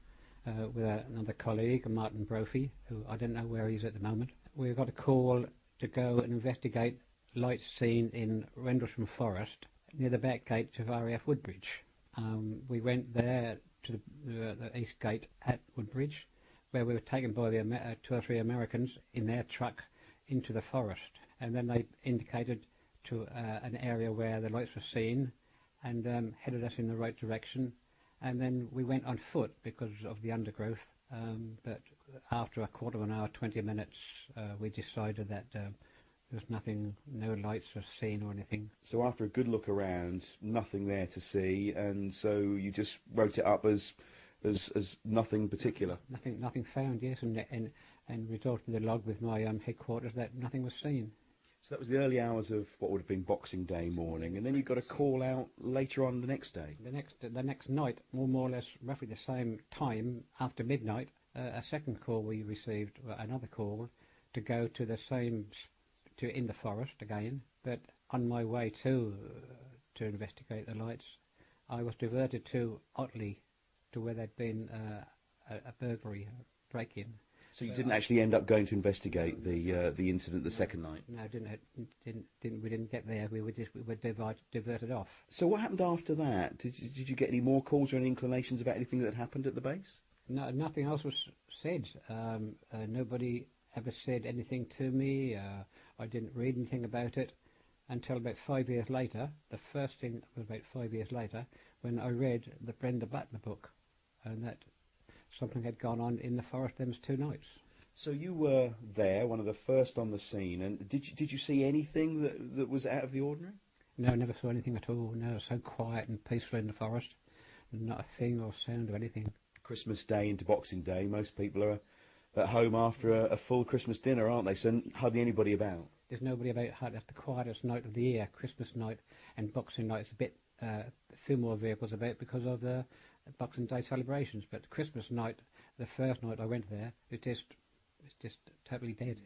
with another colleague, Martin Brophy, who I don't know where he is at the moment. We got a call to go and investigate lights seen in Rendlesham Forest near the back gate to RAF Woodbridge. We went there to the east gate at Woodbridge, where we were taken by the 2 or 3 Americans in their truck into the forest, and then they indicated to an area where the lights were seen and headed us in the right direction. And then we went on foot because of the undergrowth, but after a quarter of an hour, 20 minutes, we decided that there was nothing, no lights were seen or anything. So after a good look around, nothing there to see, and so you just wrote it up as nothing particular? Nothing found, yes, and resorted to the log with my headquarters that nothing was seen. So that was the early hours of what would have been Boxing Day morning, and then you got a call out later on the next day. The next night, more or less roughly the same time, after midnight, a second call we received, another call, to go to the same, in the forest again, but on my way to investigate the lights, I was diverted to Otley, to where there'd been a burglary, a break-in. So you didn't actually end up going to investigate the incident the second night? No, we didn't get there. We were diverted off. So what happened after that? Did you get any more calls or any inclinations about anything that happened at the base? No, nothing else was said. Nobody ever said anything to me. I didn't read anything about it until about 5 years later. The first thing was about 5 years later when I read the Brenda Butler book, and that something had gone on in the forest them 2 nights. So you were there, one of the first on the scene, and did you see anything that was out of the ordinary? No, I never saw anything at all. No, so quiet and peaceful in the forest, not a thing or sound or anything. Christmas Day into Boxing Day, most people are at home after a full Christmas dinner, aren't they? So hardly anybody about. There's nobody about. That's the quietest night of the year. Christmas night and Boxing night's a bit few more vehicles about because of the Boxing Day celebrations, but Christmas night, the first night I went there, it's just totally dead.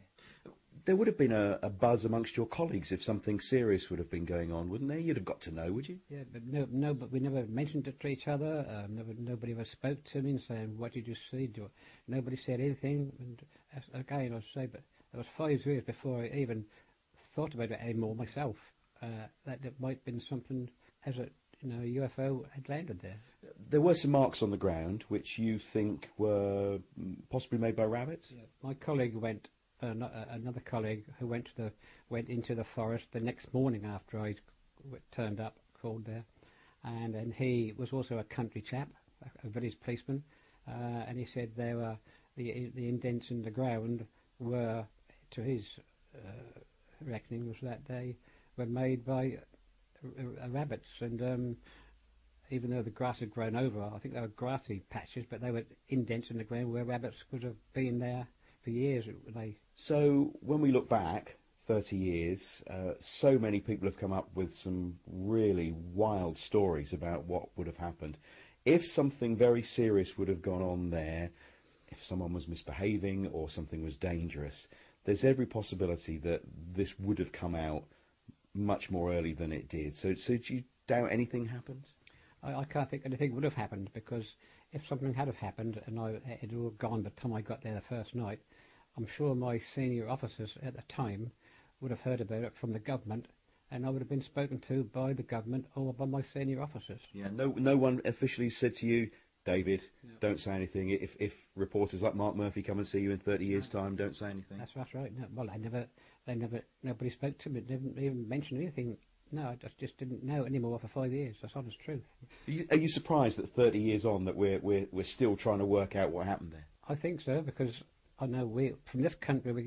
there would have been a buzz amongst your colleagues if something serious would have been going on, wouldn't there? You'd have got to know, would you? Yeah, but no, but we never mentioned it to each other. Nobody ever spoke to me and saying, "What did you see?" Nobody said anything. And again, I'd say, but it was 5 years before I even thought about it anymore myself. That it might have been something, as a UFO had landed there. There were some marks on the ground which you think were possibly made by rabbits. Yeah. My colleague went. Another colleague who went into the forest the next morning after I turned up, called there, and he was also a country chap, a village policeman, and he said there were the indents in the ground were, to his reckoning, was that they were made by rabbits, and even though the grass had grown over, I think they were grassy patches, but they were indents in the ground where rabbits could have been there for years. So when we look back 30 years, so many people have come up with some really wild stories about what would have happened. If something very serious would have gone on there, if someone was misbehaving or something was dangerous, there's every possibility that this would have come out much more early than it did. So do you doubt anything happened? I can't think anything would have happened, because if something had have happened and it had all gone by the time I got there the first night, I'm sure my senior officers at the time would have heard about it from the government, and I would have been spoken to by the government or by my senior officers. Yeah, no one officially said to you, David, no, don't say anything. If reporters like Mark Murphy come and see you in 30 years' time, don't say anything. That's right. No, well, nobody spoke to me, didn't even mention anything. No, I just didn't know anymore for 5 years. That's honest truth. Are you surprised that 30 years on that we're still trying to work out what happened there? I think so, because I know from this country we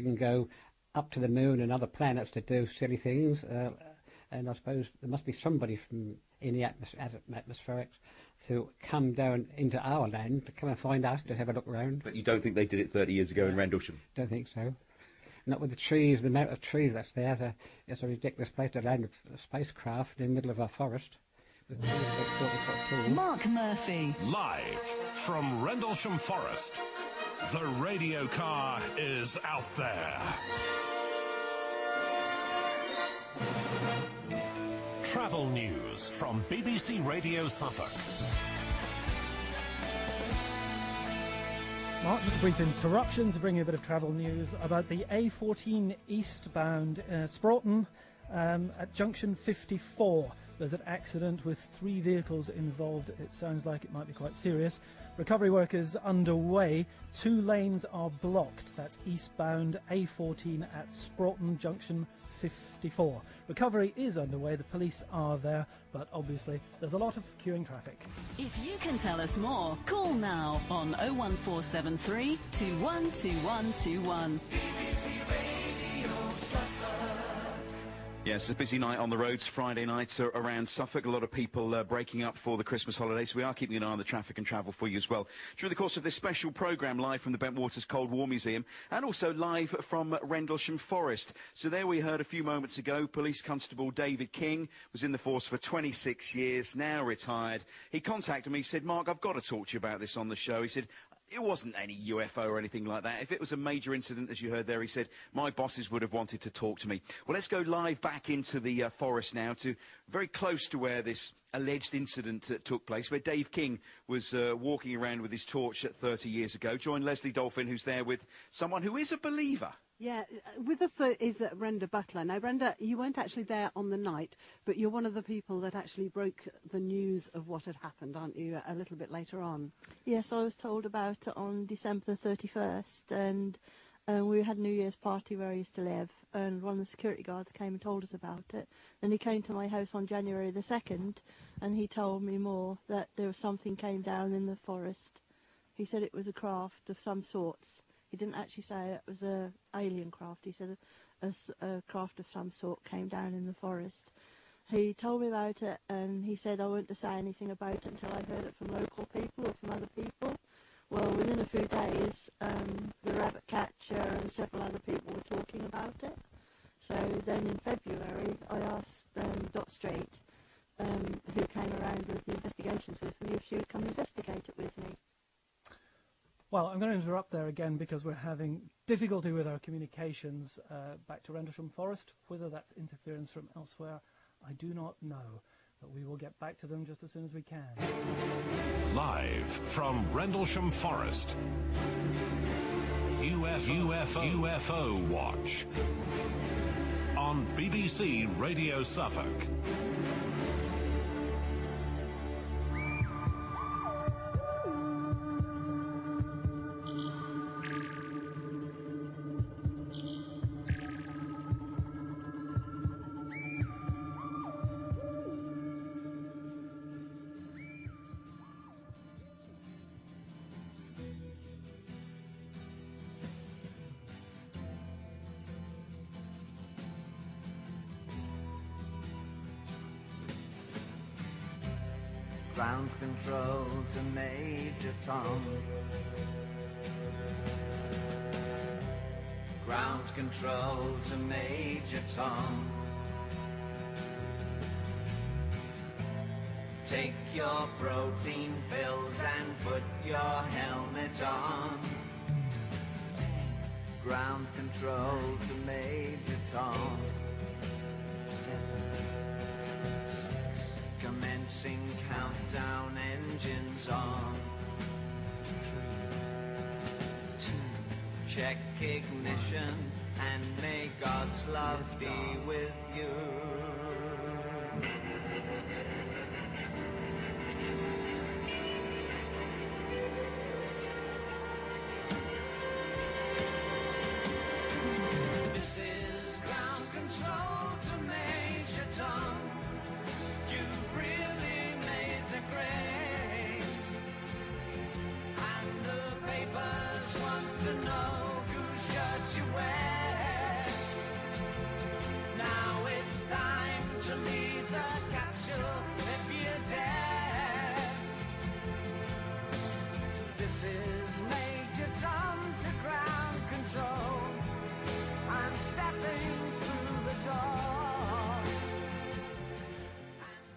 can go up to the moon and other planets to do silly things, and I suppose there must be somebody from in the atmospheric to come down into our land to come and find us to have a look around. But you don't think they did it 30 years ago in Rendlesham? Don't think so. Not with the trees, the amount of trees that's there. It's a ridiculous place to land a spacecraft in the middle of a forest. Mark Murphy. Live from Rendlesham Forest. The radio car is out there. Travel news from BBC Radio Suffolk. Mark, just a brief interruption to bring you a bit of travel news about the A14 eastbound Sproughton at junction 54. There's an accident with 3 vehicles involved. It sounds like it might be quite serious. Recovery work is underway. 2 lanes are blocked. That's eastbound A14 at Sproughton junction 54. Recovery is underway, the police are there, but obviously there's a lot of queuing traffic. If you can tell us more, call now on 01473 212121. BBC Radio Suffolk. Yes, a busy night on the roads. Friday nights are around Suffolk. A lot of people breaking up for the Christmas holidays. We are keeping an eye on the traffic and travel for you as well. During the course of this special programme, live from the Bentwaters Cold War Museum and also live from Rendlesham Forest. So there we heard a few moments ago, Police Constable David King was in the force for 26 years, now retired. He contacted me, he said, Mark, I've got to talk to you about this on the show. He said, it wasn't any UFO or anything like that. If it was a major incident, as you heard there, he said, my bosses would have wanted to talk to me. Well, let's go live back into the forest now, to very close to where this alleged incident took place, where Dave King was walking around with his torch 30 years ago. Join Leslie Dolphin, who's there with someone who is a believer. Yeah, with us is Brenda Butler. Now, Brenda, you weren't actually there on the night, but you're one of the people that actually broke the news of what had happened, aren't you, a little bit later on? Yes, I was told about it on December the 31st, and we had a New Year's party where I used to live, and one of the security guards came and told us about it. Then he came to my house on January the 2nd, and he told me more, that there was something came down in the forest. He said it was a craft of some sorts. He didn't actually say it was an alien craft. He said a craft of some sort came down in the forest. He told me about it, and he said I weren't to say anything about it until I heard it from local people or from other people. Well, within a few days, the rabbit catcher and several other people were talking about it. So then in February, I asked Dot Street, who came around with the investigations with me, if she would come investigate it with me. Well, I'm going to interrupt there again because we're having difficulty with our communications back to Rendlesham Forest. Whether that's interference from elsewhere, I do not know. But we will get back to them just as soon as we can. Live from Rendlesham Forest, UFO Watch on BBC Radio Suffolk. Ground control to Major Tom. Ground control to Major Tom. Take your protein pills and put your helmet on. Ground control to Major Tom. Commencing countdown, engines on. 3, 2, check ignition, and may God's love be with you. This is ground control to Major Tom. You've really made the grade, and the papers want to know whose shirt you wear. Now it's time to leave the capsule if you dare. This is Major Tom to ground control. I'm stepping through the door.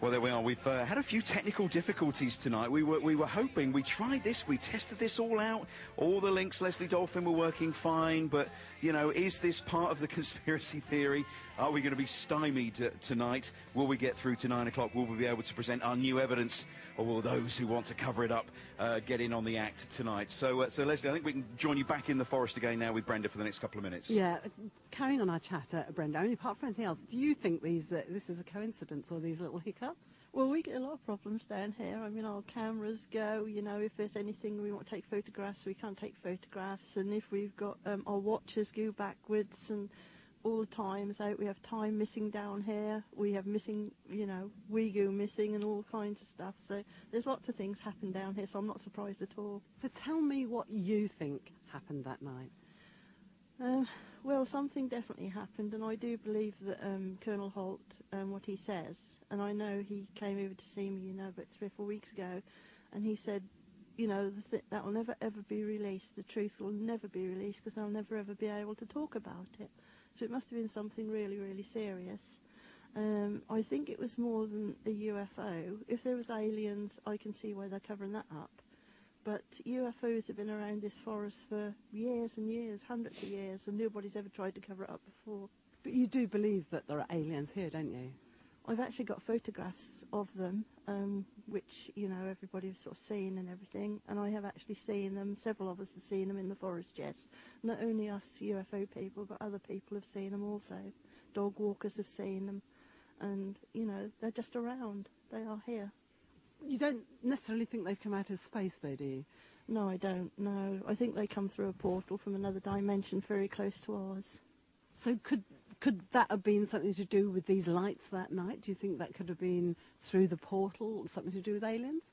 Well, there we are. We've had a few technical difficulties tonight. We were hoping, we tried this, we tested this all out. All the links, Leslie Dolphin, were working fine. But, you know, is this part of the conspiracy theory? Are we going to be stymied tonight? Will we get through to 9 o'clock? Will we be able to present our new evidence? Or will those who want to cover it up get in on the act tonight? So, Leslie, I think we can join you back in the forest again now with Brenda for the next couple of minutes. Yeah, carrying on our chatter, Brenda, I mean, apart from anything else, do you think these this is a coincidence or these little hiccups? Well, we get a lot of problems down here. I mean, our cameras go, you know, if there's anything we want to take photographs, we can't take photographs. And if we've got our watches go backwards and all the time's out, we have time missing down here. We have missing, you know, we go missing and all kinds of stuff. So there's lots of things happen down here, so I'm not surprised at all. So tell me what you think happened that night. Well, something definitely happened, and I do believe that Colonel Halt, what he says, and I know he came over to see me, you know, about 3 or 4 weeks ago, and he said, you know, that will never ever be released, the truth will never be released, because they'll never ever be able to talk about it. So it must have been something really, really serious. I think it was more than a UFO. If there was aliens, I can see why they're covering that up. But UFOs have been around this forest for years and years, hundreds of years, and nobody's ever tried to cover it up before. But you do believe that there are aliens here, don't you? I've actually got photographs of them, which, you know, everybody has sort of seen and everything, and I have actually seen them, several of us have seen them in the forest, yes. Not only us UFO people, but other people have seen them also. Dog walkers have seen them, and, you know, they're just around. They are here. You don't necessarily think they've come out of space, though, do you? No, I don't, no. I think they come through a portal from another dimension very close to ours. So could that have been something to do with these lights that night? Do you think that could have been through the portal, something to do with aliens?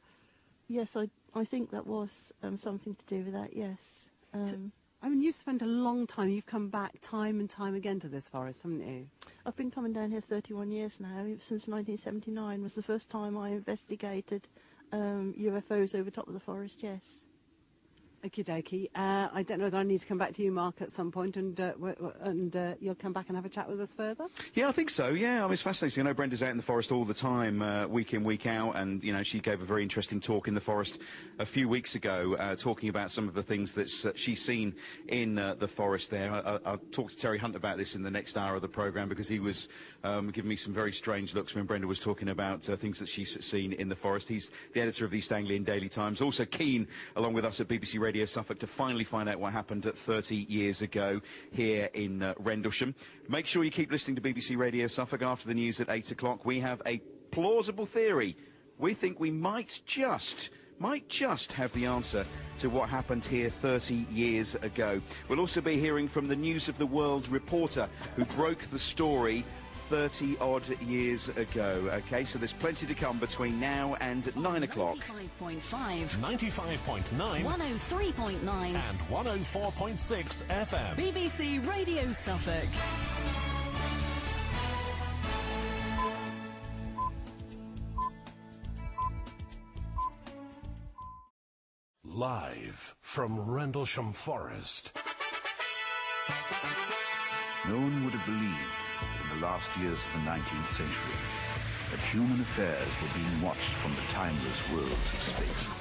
Yes, I think that was something to do with that, yes. So, I mean, you've spent a long time, you've come back time and time again to this forest, haven't you? I've been coming down here 31 years now. Since 1979 was the first time I investigated UFOs over top of the forest, yes. Okie dokie. I don't know whether I need to come back to you, Mark, at some point, and you'll come back and have a chat with us further? Yeah, I think so, yeah. I mean, it's fascinating. I know Brenda's out in the forest all the time, week in, week out, and, you know, she gave a very interesting talk in the forest a few weeks ago, talking about some of the things that she's seen in the forest there. I'll talk to Terry Hunt about this in the next hour of the programme, because he was giving me some very strange looks when Brenda was talking about things that she's seen in the forest. He's the editor of the East Anglian Daily Times, also keen, along with us at BBC Radio Suffolk, to finally find out what happened 30 years ago here in Rendlesham. Make sure you keep listening to BBC Radio Suffolk. After the news at 8 o'clock, we have a plausible theory. We think we might just have the answer to what happened here 30 years ago. We'll also be hearing from the News of the World reporter who broke the story 30 odd years ago. Okay, so there's plenty to come between now and 9 o'clock. 95.5, 95.9, 103.9 and 104.6 FM. BBC Radio Suffolk. Live from Rendlesham Forest. No one would have believed the last years of the 19th century, that human affairs were being watched from the timeless worlds of space.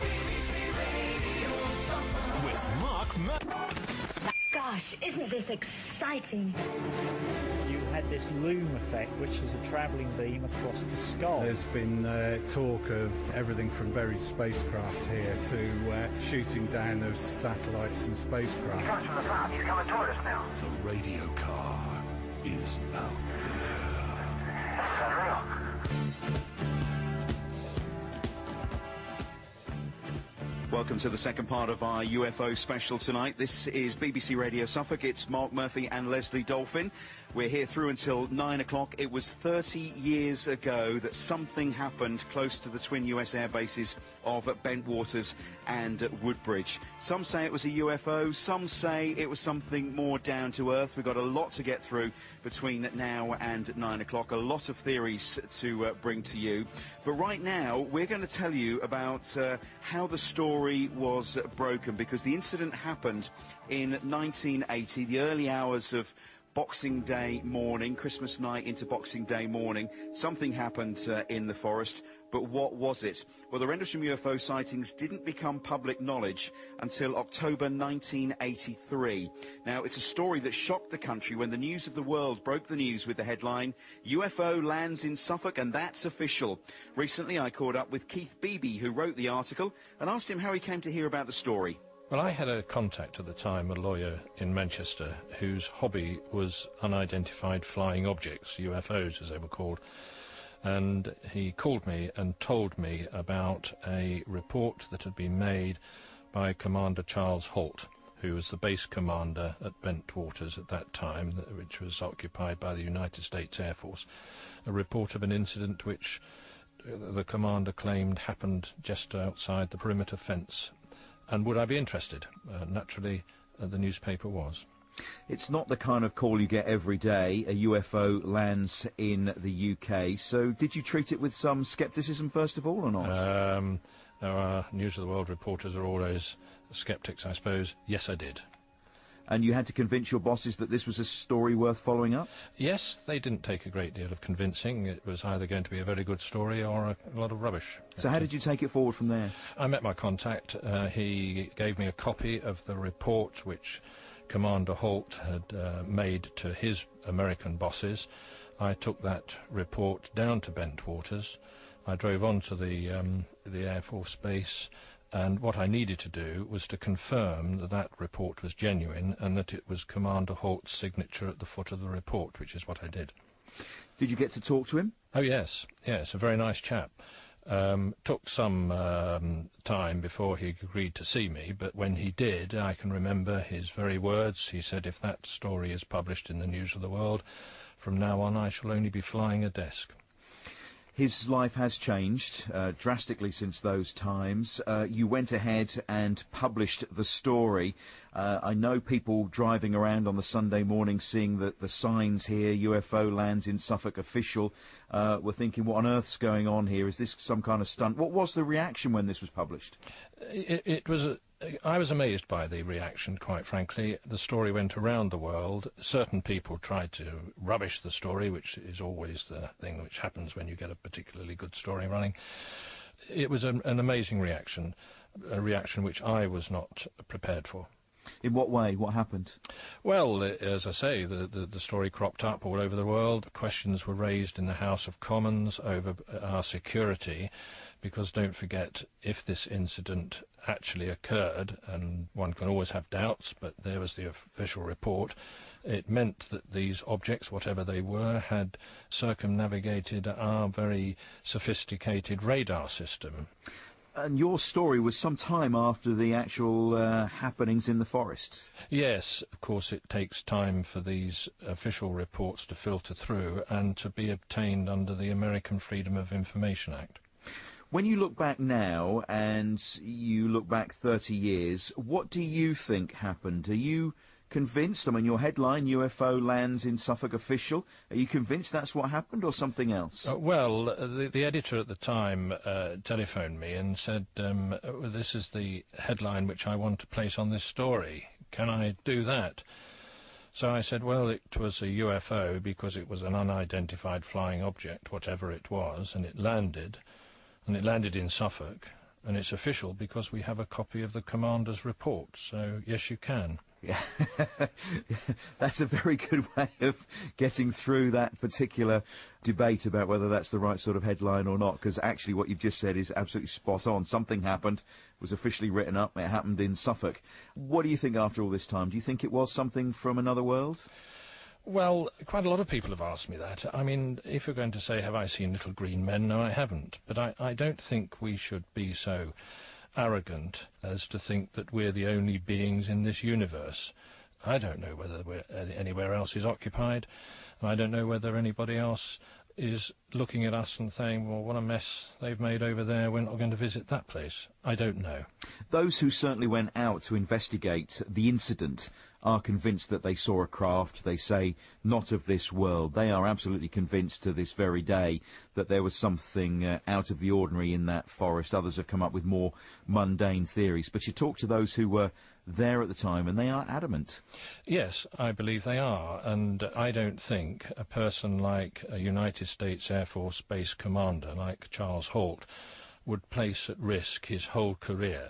With Mark Murphy. Gosh, isn't this exciting? You had this loom effect, which is a travelling beam across the sky. There's been talk of everything from buried spacecraft here to shooting down of satellites and spacecraft. He comes from the south, he's coming toward us now. The radio car is out there. Welcome to the second part of our UFO special tonight. This is BBC Radio Suffolk. It's Mark Murphy and Leslie Dolphin. We're here through until 9 o'clock. It was 30 years ago that something happened close to the twin US air bases of Bentwaters and Woodbridge. Some say it was a UFO, some say it was something more down to earth. We've got a lot to get through between now and 9 o'clock, a lot of theories to bring to you. But right now, we're going to tell you about how the story was broken, because the incident happened in 1980, the early hours of Boxing Day morning, Christmas night into Boxing Day morning. Something happened in the forest, but what was it? Well, the Rendlesham UFO sightings didn't become public knowledge until October 1983. Now, it's a story that shocked the country when the News of the World broke the news with the headline, UFO lands in Suffolk and that's official. Recently, I caught up with Keith Beebe, who wrote the article, and asked him how he came to hear about the story. Well, I had a contact at the time, a lawyer in Manchester, whose hobby was unidentified flying objects, UFOs as they were called, and he called me and told me about a report that had been made by Commander Charles Halt, who was the base commander at Bentwaters at that time, which was occupied by the United States Air Force, a report of an incident which the commander claimed happened just outside the perimeter fence. And would I be interested? Naturally, the newspaper was. It's not the kind of call you get every day. A UFO lands in the UK. So did you treat it with some scepticism, first of all, or not? Our News of the World reporters are always sceptics, I suppose. Yes, I did. And you had to convince your bosses that this was a story worth following up? Yes, they didn't take a great deal of convincing. It was either going to be a very good story or a lot of rubbish. So how did you take it forward from there? I met my contact. He gave me a copy of the report which Commander Halt had made to his American bosses. I took that report down to Bentwaters. I drove on to the Air Force Base. And what I needed to do was to confirm that that report was genuine and that it was Commander Halt's signature at the foot of the report, which is what I did. Did you get to talk to him? Oh, yes. Yes, a very nice chap. Took some time before he agreed to see me, but when he did, I can remember his very words. He said, if that story is published in the News of the World, from now on I shall only be flying a desk. His life has changed drastically since those times. You went ahead and published the story. I know people driving around on the Sunday morning seeing the signs here, UFO lands in Suffolk official, were thinking, what on earth's going on here? Is this some kind of stunt? What was the reaction when this was published? It was I was amazed by the reaction, quite frankly. The story went around the world. Certain people tried to rubbish the story, which is always the thing which happens when you get a particularly good story running. It was an amazing reaction, a reaction which I was not prepared for. In what way? What happened? Well, as I say, the story cropped up all over the world. Questions were raised in the House of Commons over our security, because don't forget, if this incident actually occurred, and one can always have doubts, but there was the official report, it meant that these objects, whatever they were, had circumnavigated our very sophisticated radar system. And your story was some time after the actual happenings in the forest. Yes, of course it takes time for these official reports to filter through and to be obtained under the American Freedom of Information Act. When you look back now and you look back 30 years, what do you think happened? Are you convinced? I mean, your headline, UFO lands in Suffolk official, are you convinced that's what happened or something else? Well, the editor at the time telephoned me and said, this is the headline which I want to place on this story. Can I do that? So I said, well, it was a UFO because it was an unidentified flying object, whatever it was, and it landed in Suffolk, and it's official because we have a copy of the commander's report, so yes, you can. Yeah, that's a very good way of getting through that particular debate about whether that's the right sort of headline or not, because actually what you've just said is absolutely spot on. Something happened, was officially written up, it happened in Suffolk. What do you think after all this time? Do you think it was something from another world? Well, quite a lot of people have asked me that. I mean, if you're going to say, have I seen little green men? No, I haven't. But I don't think we should be so arrogant as to think that we're the only beings in this universe. I don't know whether anywhere else is occupied, and I don't know whether anybody else is looking at us and saying, well, what a mess they've made over there, we're not going to visit that place. I don't know. Those who certainly went out to investigate the incident are convinced that they saw a craft, they say, not of this world. They are absolutely convinced to this very day that there was something out of the ordinary in that forest. Others have come up with more mundane theories. But you talk to those who were there at the time, and they are adamant. Yes, I believe they are, and I don't think a person like a United States Air Force Base commander like Charles Halt would place at risk his whole career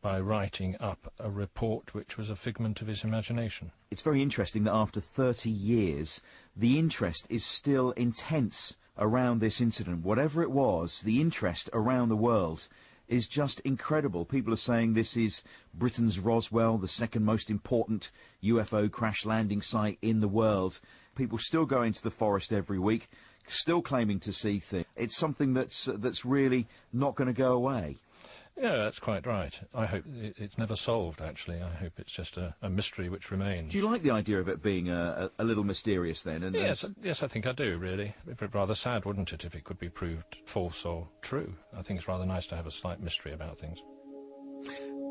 by writing up a report which was a figment of his imagination. It's very interesting that after 30 years, the interest is still intense around this incident. Whatever it was, the interest around the world is just incredible. People are saying this is Britain's Roswell, the second most important UFO crash landing site in the world. People still go into the forest every week, still claiming to see things. It's something that's really not going to go away. Yeah, that's quite right. I hope it's never solved, actually. I hope it's just a mystery which remains. Do you like the idea of it being a little mysterious, then? And, yes, I think I do, really. It'd be rather sad, wouldn't it, if it could be proved false or true? I think it's rather nice to have a slight mystery about things.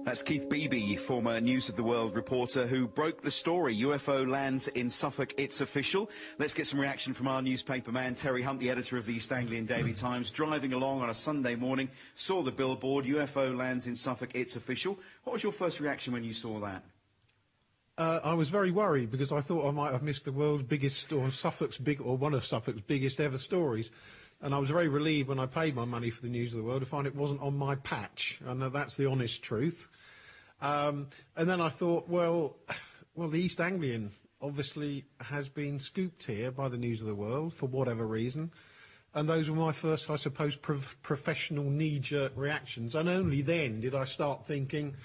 That's Keith Beebe, former News of the World reporter who broke the story. UFO lands in Suffolk, it's official. Let's get some reaction from our newspaper man, Terry Hunt, the editor of the East Anglian Daily Times. Driving along on a Sunday morning, saw the billboard, UFO lands in Suffolk, it's official. What was your first reaction when you saw that? I was very worried because I thought I might have missed the world's biggest, or one of Suffolk's biggest ever stories. And I was very relieved when I paid my money for the News of the World to find it wasn't on my patch, and that's the honest truth. And then I thought, well, the East Anglian obviously has been scooped here by the News of the World for whatever reason, and those were my first, I suppose, professional knee-jerk reactions. And only then did I start thinking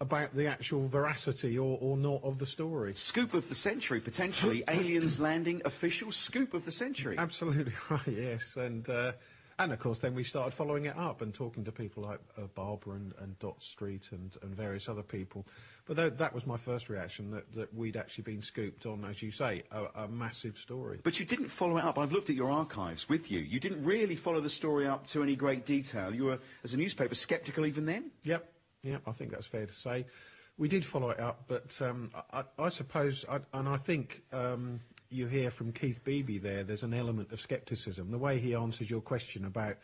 about the actual veracity or not of the story. Scoop of the century, potentially. Aliens landing, official scoop of the century. Absolutely right, yes. And of course, then we started following it up and talking to people like Barbara and Dot Street and various other people. But that was my first reaction, that we'd actually been scooped on, as you say, a massive story. But you didn't follow it up. I've looked at your archives with you. You didn't really follow the story up to any great detail. You were, as a newspaper, sceptical even then? Yep. Yeah, I think that's fair to say. We did follow it up, but I suppose, and I think you hear from Keith Beebe there's an element of scepticism. The way he answers your question about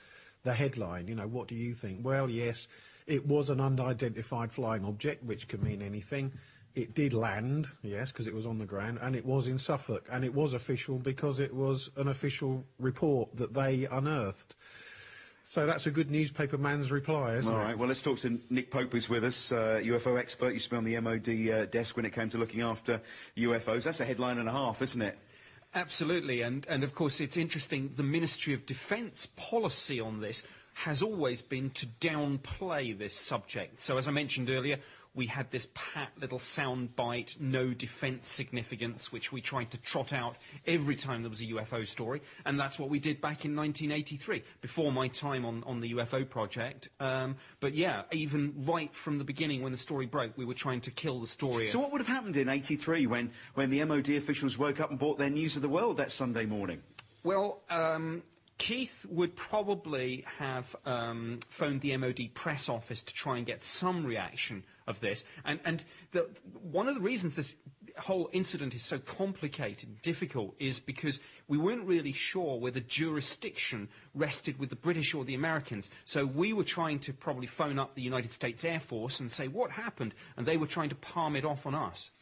the headline, you know, what do you think? Well, yes, It was an unidentified flying object, which can mean anything. It did land, yes, because it was on the ground, and it was in Suffolk, and it was official because it was an official report that they unearthed. So that's a good newspaper man's reply, isn't it? All right, well, let's talk to Nick Pope, who's with us, UFO expert. Used to be on the MOD desk when it came to looking after UFOs. That's a headline and a half, isn't it? Absolutely, and of course it's interesting, the Ministry of Defence policy on this has always been to downplay this subject. So as I mentioned earlier, we had this pat little soundbite, no defence significance, which we tried to trot out every time there was a UFO story, and that's what we did back in 1983, before my time on the UFO project. But yeah, even right from the beginning when the story broke, we were trying to kill the story. So what would have happened in 83 when the MOD officials woke up and bought their News of the World that Sunday morning? Well, Keith would probably have phoned the MOD press office to try and get some reaction of this. And one of the reasons this whole incident is so complicated and difficult is because we weren't really sure whether jurisdiction rested with the British or the Americans. So we were trying to probably phone up the United States Air Force and say, what happened? And they were trying to palm it off on us.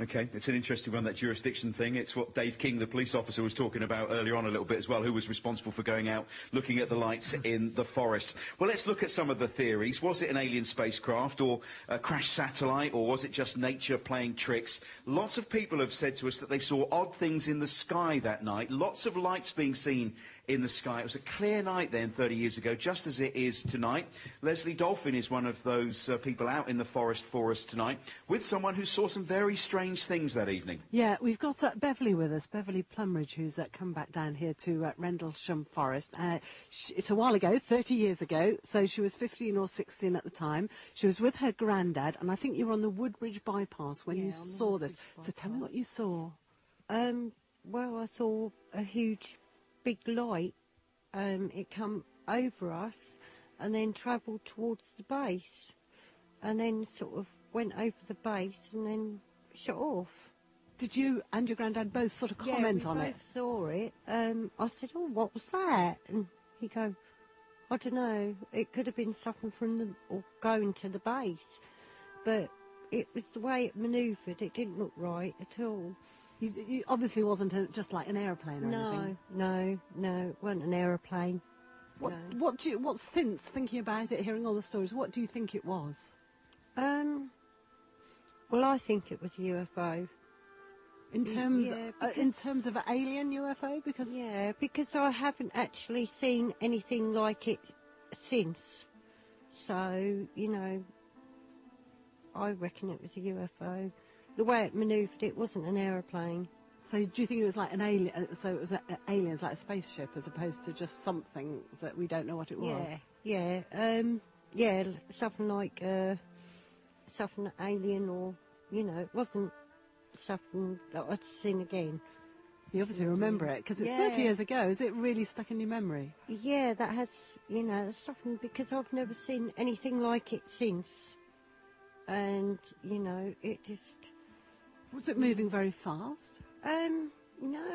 Okay, it's an interesting one, that jurisdiction thing. It's what Dave King, the police officer, was talking about earlier on a little bit as well, who was responsible for going out looking at the lights in the forest. Well, let's look at some of the theories. Was it an alien spacecraft or a crashed satellite, or was it just nature playing tricks? Lots of people have said to us that they saw odd things in the sky that night, lots of lights being seen in the sky. It was a clear night then 30 years ago, just as it is tonight. Leslie Dolphin is one of those people out in the forest for us tonight with someone who saw some very strange things that evening. Yeah, we've got Beverly with us, Beverly Plumridge, who's come back down here to Rendlesham Forest. It's a while ago, 30 years ago, so she was 15 or 16 at the time. She was with her granddad, and I think you were on the Woodbridge bypass when you saw this. So tell me what you saw. Well, I saw a huge, big light. It come over us and then travelled towards the base and then sort of went over the base and then shut off. Did you and your granddad both sort of comment on it? Yeah, we both saw it. I said, oh, what was that? And he go, I don't know. It could have been something from the, or going to the base. But it was the way it manoeuvred. It didn't look right at all. You obviously wasn't just like an aeroplane or anything. No, it wasn't an aeroplane. What since thinking about it, hearing all the stories, what do you think it was? Well, I think it was a UFO. In terms of an alien UFO, because because I haven't actually seen anything like it since. So you know, I reckon it was a UFO. The way it manoeuvred, it wasn't an aeroplane. So do you think it was like an alien? So it was aliens, like a spaceship, as opposed to just something that we don't know what it was. Yeah, something like. Something alien, or you know, it wasn't something that I'd seen again. You obviously remember it because it's 30 years ago. Is it really stuck in your memory? Yeah, that has, you know, something, because I've never seen anything like it since. And you know, it just was it moving very fast? No,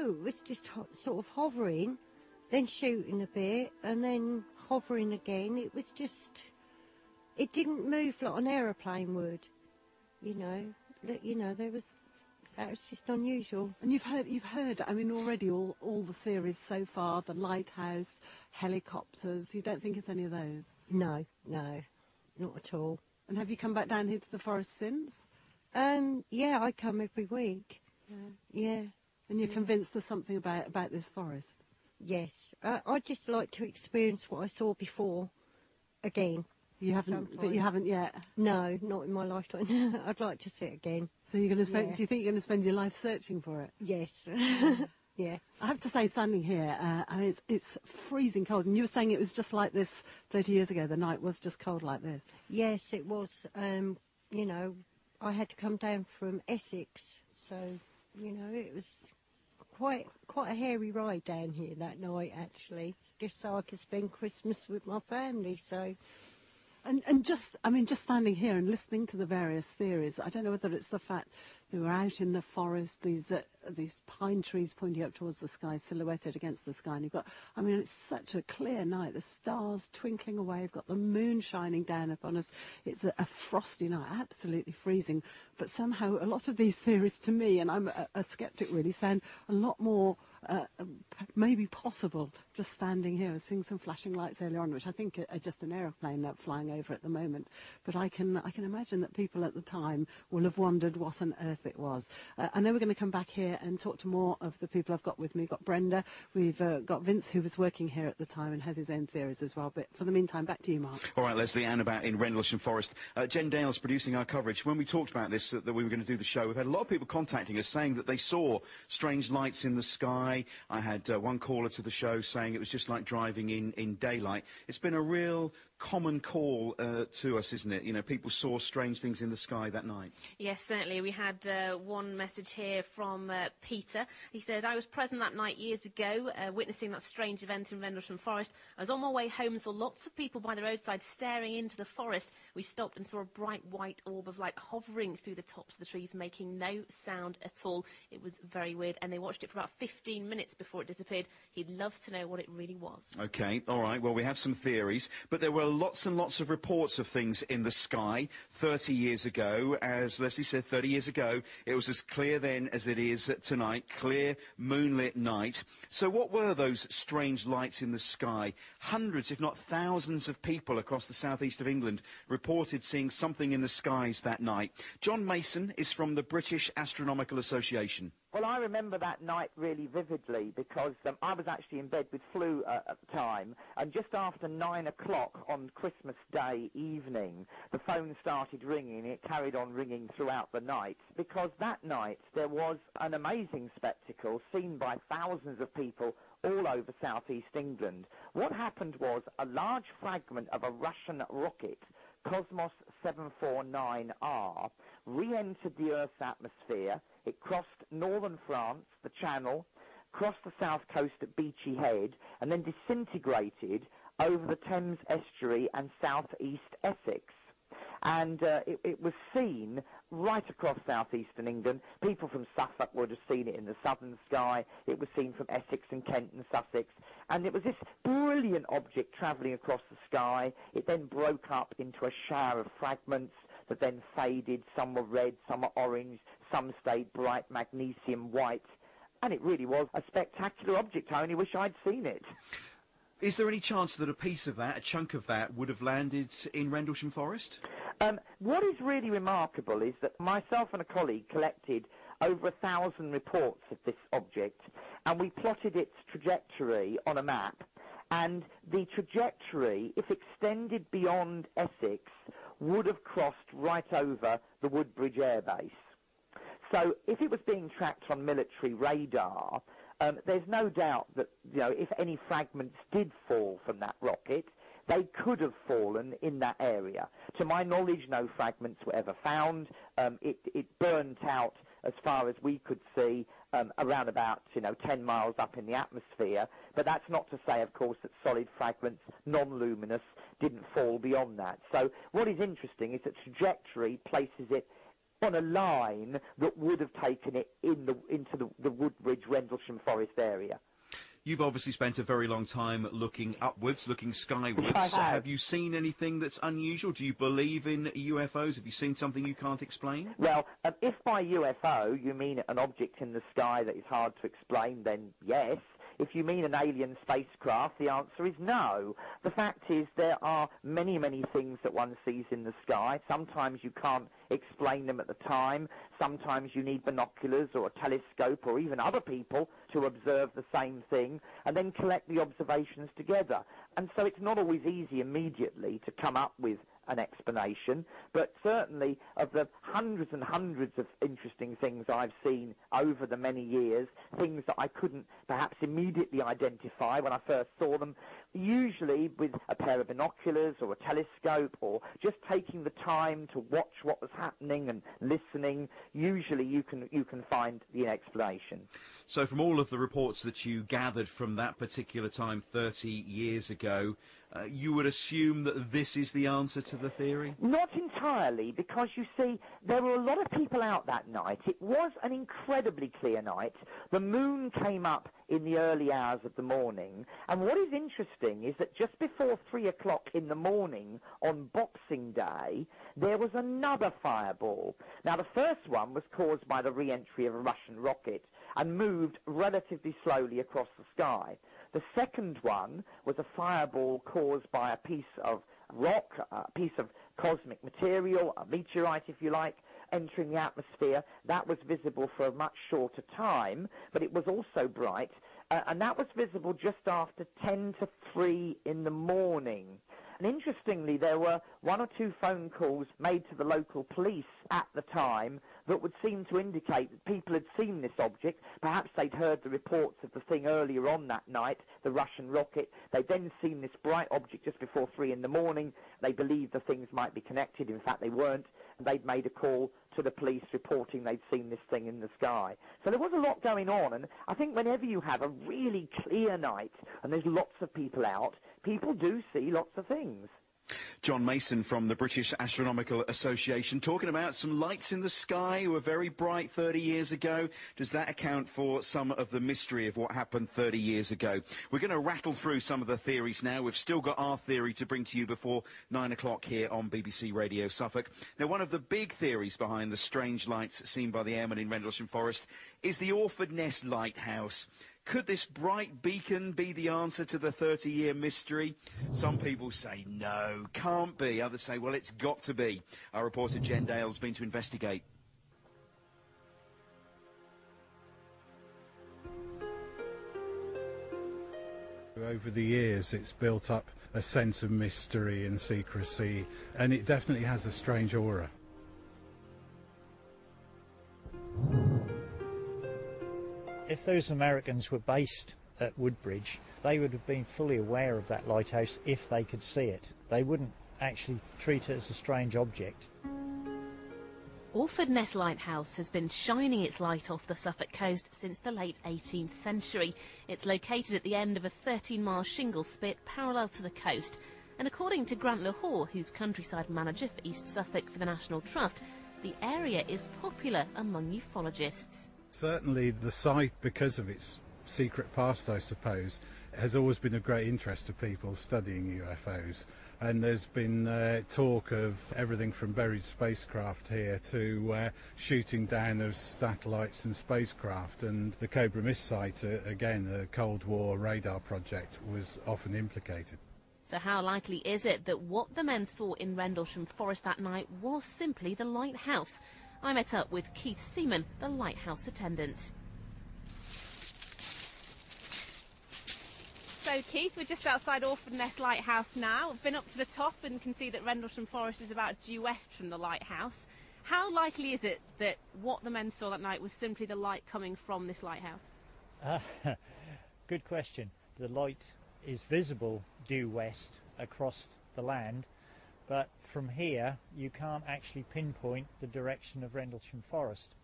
it was just sort of hovering, then shooting a bit, and then hovering again. It was just. It didn't move like an aeroplane would, you know. That was just unusual. And you've heard. I mean, already all the theories so far: the lighthouse, helicopters. You don't think it's any of those? No, not at all. And have you come back down here to the forest since? Yeah, I come every week. Yeah. And you're convinced there's something about this forest? Yes. I just like to experience what I saw before, again. But you haven't yet? No, not in my lifetime. I'd like to see it again. So you're going to spend, do you think you're going to spend your life searching for it? Yes. Yeah. I have to say, standing here, I mean, it's freezing cold. And you were saying it was just like this 30 years ago, the night was just cold like this. Yes, it was. You know, I had to come down from Essex. So, you know, it was quite a hairy ride down here that night, actually. Just so I could spend Christmas with my family, so... And just, I mean, just standing here and listening to the various theories, I don't know whether it's the fact they were out in the forest, these pine trees pointing up towards the sky, silhouetted against the sky, and you've got, I mean, it's such a clear night, the stars twinkling away, you've got the moon shining down upon us, it's a frosty night, absolutely freezing, but somehow a lot of these theories to me, and I'm a sceptic really, sound a lot more maybe possible just standing here and seeing some flashing lights earlier on, which I think are just an aeroplane flying over at the moment. But I can imagine that people at the time will have wondered what on earth it was. I know we're going to come back here and talk to more of the people I've got with me. We've got Brenda, we've got Vince, who was working here at the time and has his own theories as well. But for the meantime, back to you, Mark. All right, Leslie, and about in Rendlesham Forest. Jen Dale's producing our coverage. When we talked about this, that we were going to do the show, we've had a lot of people contacting us saying that they saw strange lights in the sky. I had one caller to the show saying it was just like driving in daylight. It's been a real common call to us, isn't it? You know, people saw strange things in the sky that night. Yes, certainly. We had one message here from Peter. He said, I was present that night years ago, witnessing that strange event in Rendlesham Forest. I was on my way home, saw lots of people by the roadside staring into the forest. We stopped and saw a bright white orb of light hovering through the tops of the trees, making no sound at all. It was very weird, and they watched it for about 15 minutes before it disappeared. He'd love to know what it really was. Okay, all right, well, we have some theories, but there were lots and lots of reports of things in the sky 30 years ago. As Leslie said, 30 years ago, it was as clear then as it is tonight, clear, moonlit night. So what were those strange lights in the sky? Hundreds, if not thousands of people across the southeast of England reported seeing something in the skies that night. John Mason is from the British Astronomical Association. Well, I remember that night really vividly because I was actually in bed with flu at the time, and just after 9 o'clock on Christmas Day evening, the phone started ringing. It carried on ringing throughout the night because that night there was an amazing spectacle seen by thousands of people all over southeast England. What happened was a large fragment of a Russian rocket, Cosmos 749R, re-entered the Earth's atmosphere. It crossed northern France, the Channel, crossed the south coast at Beachy Head, and then disintegrated over the Thames estuary and southeast Essex. And it was seen right across southeastern England. People from Suffolk would have seen it in the southern sky. It was seen from Essex and Kent and Sussex. And it was this brilliant object travelling across the sky. It then broke up into a shower of fragments that then faded. Some were red, some were orange, some stayed bright magnesium white, and it really was a spectacular object. I only wish I'd seen it. Is there any chance that a piece of that, a chunk of that, would have landed in Rendlesham Forest? What is really remarkable is that myself and a colleague collected over 1,000 reports of this object, and we plotted its trajectory on a map, and the trajectory, if extended beyond Essex, would have crossed right over the Woodbridge Air Base. So if it was being tracked on military radar, there's no doubt that, you know, if any fragments did fall from that rocket, they could have fallen in that area. To my knowledge, no fragments were ever found. It burnt out, as far as we could see, around about 10 miles up in the atmosphere. But that's not to say, of course, that solid fragments, non-luminous, didn't fall beyond that. So what is interesting is that trajectory places it on a line that would have taken it into the Woodbridge, Rendlesham Forest area. You've obviously spent a very long time looking upwards, looking skywards. Have you seen anything that's unusual? Do you believe in UFOs? Have you seen something you can't explain? Well, if by UFO you mean an object in the sky that is hard to explain, then yes. If you mean an alien spacecraft, the answer is no. The fact is there are many, many things that one sees in the sky. Sometimes you can't explain them at the time. Sometimes you need binoculars or a telescope or even other people to observe the same thing and then collect the observations together. And so it's not always easy immediately to come up with an explanation, but certainly of the hundreds and hundreds of interesting things I've seen over the many years, things that I couldn't perhaps immediately identify when I first saw them, usually with a pair of binoculars or a telescope or just taking the time to watch what was happening and listening, usually you can find the explanation. So from all of the reports that you gathered from that particular time 30 years ago, you would assume that this is the answer to the theory? Not entirely, because you see, there were a lot of people out that night. It was an incredibly clear night. The moon came up in the early hours of the morning, and what is interesting is that just before 3 o'clock in the morning on Boxing Day, there was another fireball. Now, the first one was caused by the re-entry of a Russian rocket and moved relatively slowly across the sky. The second one was a fireball caused by a piece of rock, a piece of cosmic material, a meteorite, if you like, entering the atmosphere. That was visible for a much shorter time, but it was also bright, and that was visible just after 10 to 3 in the morning. And interestingly, there were one or two phone calls made to the local police at the time that would seem to indicate that people had seen this object. Perhaps they'd heard the reports of the thing earlier on that night, the Russian rocket. They'd then seen this bright object just before 3 in the morning. They believed the things might be connected. In fact, they weren't. They'd made a call to the police reporting they'd seen this thing in the sky. So there was a lot going on, and I think whenever you have a really clear night and there's lots of people out, people do see lots of things. John Mason from the British Astronomical Association talking about some lights in the sky were very bright 30 years ago. Does that account for some of the mystery of what happened 30 years ago? We're going to rattle through some of the theories now. We've still got our theory to bring to you before 9 o'clock here on BBC Radio Suffolk. Now, one of the big theories behind the strange lights seen by the airmen in Rendlesham Forest is the Orford Ness Lighthouse. Could this bright beacon be the answer to the 30-year mystery? Some people say no, can't be. Others say, well, it's got to be. Our reporter Jen Dale's been to investigate. Over the years, it's built up a sense of mystery and secrecy, and it definitely has a strange aura. If those Americans were based at Woodbridge, they would have been fully aware of that lighthouse if they could see it. They wouldn't actually treat it as a strange object. Orford Ness Lighthouse has been shining its light off the Suffolk coast since the late 18th century. It's located at the end of a 13-mile shingle spit parallel to the coast. And according to Grant Lahore, who's countryside manager for East Suffolk for the National Trust, the area is popular among ufologists. Certainly the site, because of its secret past, I suppose, has always been of great interest to people studying UFOs. And there's been talk of everything from buried spacecraft here to shooting down of satellites and spacecraft. And the Cobra Mist site, again, a Cold War radar project, was often implicated. So how likely is it that what the men saw in Rendlesham Forest that night was simply the lighthouse? I met up with Keith Seaman, the lighthouse attendant. So Keith, we're just outside Orford Ness Lighthouse now. We've been up to the top and can see that Rendlesham Forest is about due west from the lighthouse. How likely is it that what the men saw that night was simply the light coming from this lighthouse? Good question. The light is visible due west across the land, but from here you can't actually pinpoint the direction of Rendlesham Forest.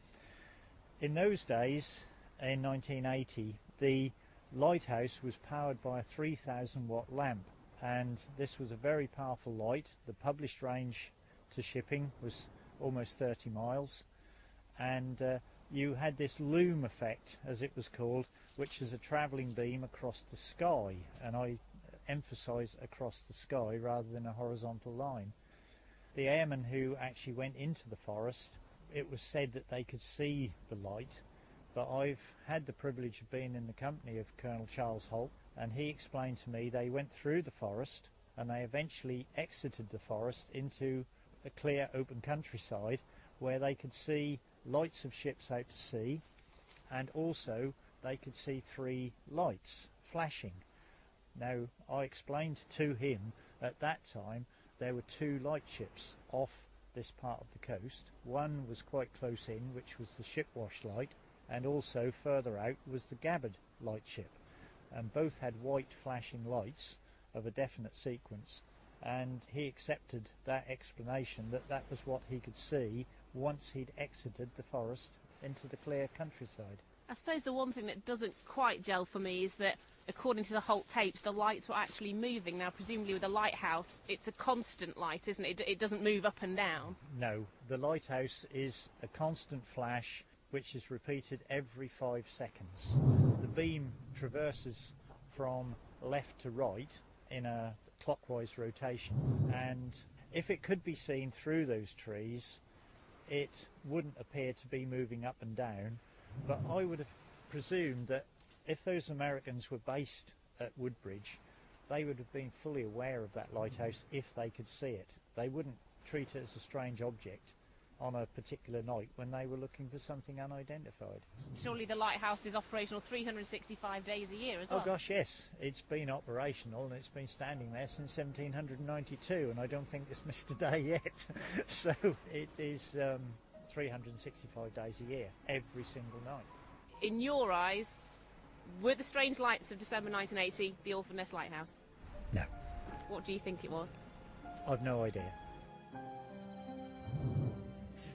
In those days, in 1980, the lighthouse was powered by a 3,000 watt lamp, and this was a very powerful light. The published range to shipping was almost 30 miles, and you had this loom effect, as it was called, which is a travelling beam across the sky, and I emphasize across the sky rather than a horizontal line. The airmen who actually went into the forest, it was said that they could see the light, but I've had the privilege of being in the company of Colonel Charles Halt, and he explained to me they went through the forest and they eventually exited the forest into a clear open countryside where they could see lights of ships out to sea, and also they could see 3 lights flashing. Now, I explained to him at that time there were 2 lightships off this part of the coast. One was quite close in, which was the Shipwash light, and also further out was the Gabbard lightship. And both had white flashing lights of a definite sequence, and he accepted that explanation that that was what he could see once he'd exited the forest into the clear countryside. I suppose the one thing that doesn't quite gel for me is that, according to the Halt tapes, the lights were actually moving. Now, presumably with a lighthouse, it's a constant light, isn't it? It doesn't move up and down. No, the lighthouse is a constant flash, which is repeated every 5 seconds. The beam traverses from left to right in a clockwise rotation, and if it could be seen through those trees, it wouldn't appear to be moving up and down. But I would have presumed that if those Americans were based at Woodbridge, they would have been fully aware of that lighthouse if they could see it. They wouldn't treat it as a strange object on a particular night when they were looking for something unidentified. Surely the lighthouse is operational 365 days a year as well? Oh gosh, yes. It's been operational and it's been standing there since 1792, and I don't think it's missed a day yet. So it is 365 days a year, every single night. In your eyes, were the strange lights of December 1980 the Orford Ness Lighthouse? No. What do you think it was? I've no idea.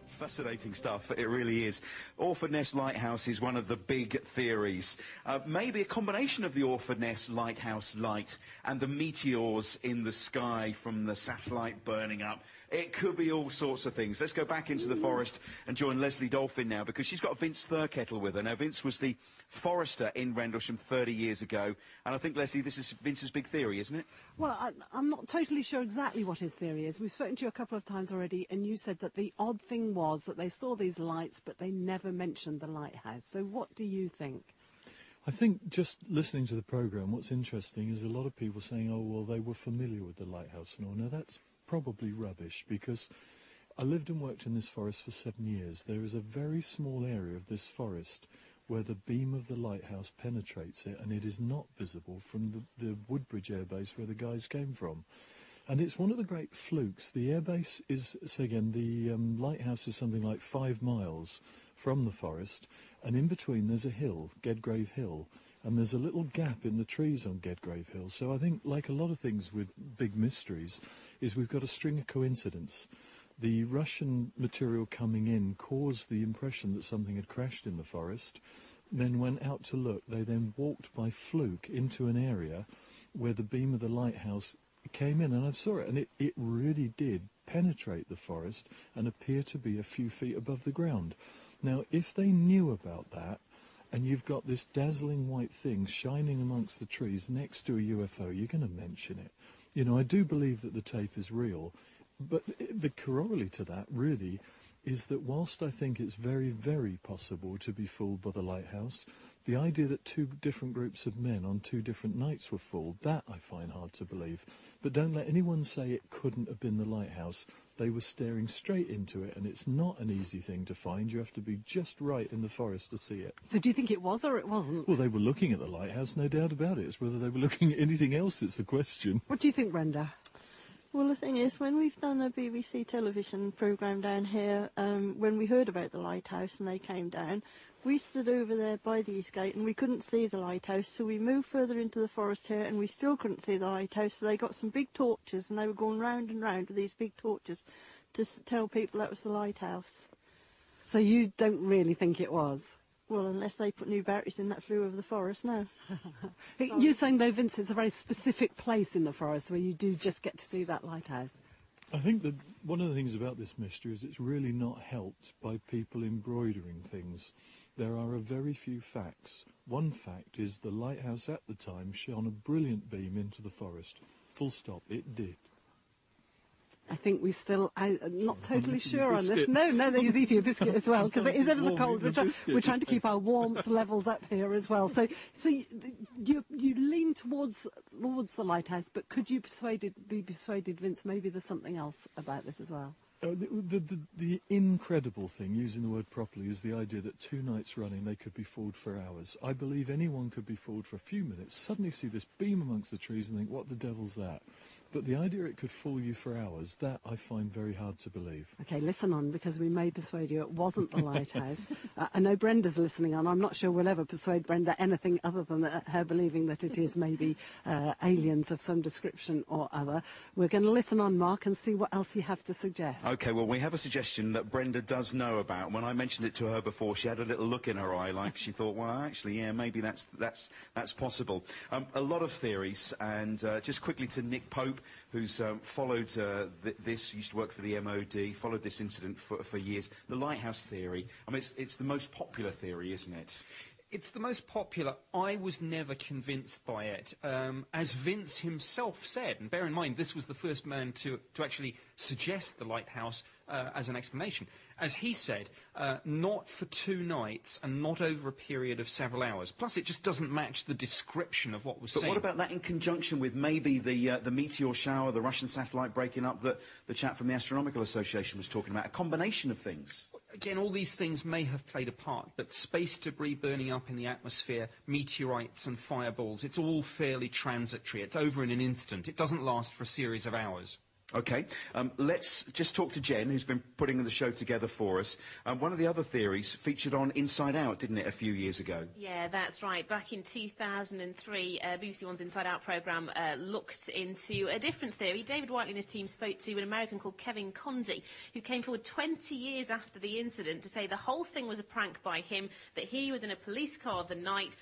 It's fascinating stuff, it really is. Orford Ness Lighthouse is one of the big theories. Maybe a combination of the Orford Ness Lighthouse light and the meteors in the sky from the satellite burning up. It could be all sorts of things. Let's go back into the forest and join Leslie Dolphin now, because she's got Vince Thurkettle with her. Now, Vince was the forester in Rendlesham 30 years ago, and I think, Leslie, this is Vince's big theory, isn't it? Well, I'm not totally sure exactly what his theory is. We've spoken to you a couple of times already, and you said that the odd thing was that they saw these lights but they never mentioned the lighthouse. So what do you think? I think just listening to the programme, what's interesting is a lot of people saying, oh, well, they were familiar with the lighthouse and all. Now, that's probably rubbish, because I lived and worked in this forest for 7 years. There is a very small area of this forest where the beam of the lighthouse penetrates it, and it is not visible from the Woodbridge Air Base where the guys came from. And it's one of the great flukes. The airbase is, so again, the lighthouse is something like 5 miles from the forest, and in between there's a hill, Gedgrave Hill, and there's a little gap in the trees on Gedgrave Hill. So I think, like a lot of things with big mysteries, is we've got a string of coincidence. The Russian material coming in caused the impression that something had crashed in the forest. Men went out to look. They then walked by fluke into an area where the beam of the lighthouse came in, and I saw it, and it really did penetrate the forest and appear to be a few feet above the ground. Now, if they knew about that, and you've got this dazzling white thing shining amongst the trees next to a UFO, you're going to mention it. You know, I do believe that the tape is real, but the corollary to that, really, is that whilst I think it's very, very possible to be fooled by the lighthouse, the idea that two different groups of men on two different nights were fooled, that I find hard to believe. But don't let anyone say it couldn't have been the lighthouse. They were staring straight into it, and it's not an easy thing to find. You have to be just right in the forest to see it. So do you think it was or it wasn't? Well, they were looking at the lighthouse, no doubt about it. It's whether they were looking at anything else that's the question. What do you think, Brenda? Well, the thing is, when we've done a BBC television programme down here, when we heard about the lighthouse and they came down, we stood over there by the East Gate and we couldn't see the lighthouse, so we moved further into the forest here and we still couldn't see the lighthouse, so they got some big torches and they were going round and round with these big torches to tell people that was the lighthouse. So you don't really think it was? Well, unless they put new batteries in that flew over the forest, no. You're saying, though, Vince, it's a very specific place in the forest where you do just get to see that lighthouse. I think that one of the things about this mystery is it's really not helped by people embroidering things. There are a very few facts. One fact is the lighthouse at the time shone a brilliant beam into the forest. Full stop, it did. I think we still, I'm not totally sure on this. No, he's eating a biscuit as well, because it is ever so cold. We're trying to keep our warmth levels up here as well. So you lean towards the lighthouse, but could you be persuaded, Vince, maybe there's something else about this as well? The incredible thing, using the word properly, is the idea that two nights running they could be fooled for hours. I believe anyone could be fooled for a few minutes, suddenly see this beam amongst the trees and think, what the devil's that? But the idea it could fool you for hours, that I find very hard to believe. OK, listen on, because we may persuade you it wasn't the lighthouse. I know Brenda's listening on. I'm not sure we'll ever persuade Brenda anything other than her believing that it is maybe aliens of some description or other. We're going to listen on, Mark, and see what else you have to suggest. OK, well, we have a suggestion that Brenda does know about. When I mentioned it to her before, she had a little look in her eye, like she thought, well, actually, yeah, maybe that's possible. A lot of theories, and just quickly to Nick Pope, who's followed this, used to work for the MOD, followed this incident for years. The lighthouse theory, I mean, it's the most popular theory, isn't it? It's the most popular. I was never convinced by it. As Vince himself said, and bear in mind, this was the first man to actually suggest the lighthouse as an explanation. As he said, not for 2 nights and not over a period of several hours. Plus, it just doesn't match the description of what was seen. But what about that in conjunction with maybe the meteor shower, the Russian satellite breaking up that the chap from the Astronomical Association was talking about? A combination of things. Again, all these things may have played a part, but space debris burning up in the atmosphere, meteorites and fireballs, it's all fairly transitory. It's over in an instant. It doesn't last for a series of hours. OK, let's just talk to Jen, who's been putting the show together for us. One of the other theories featured on Inside Out, didn't it, a few years ago? Yeah, that's right. Back in 2003, BBC One's Inside Out programme looked into a different theory. David Whiteley and his team spoke to an American called Kevin Condy, who came forward 20 years after the incident to say the whole thing was a prank by him, that he was in a police car the night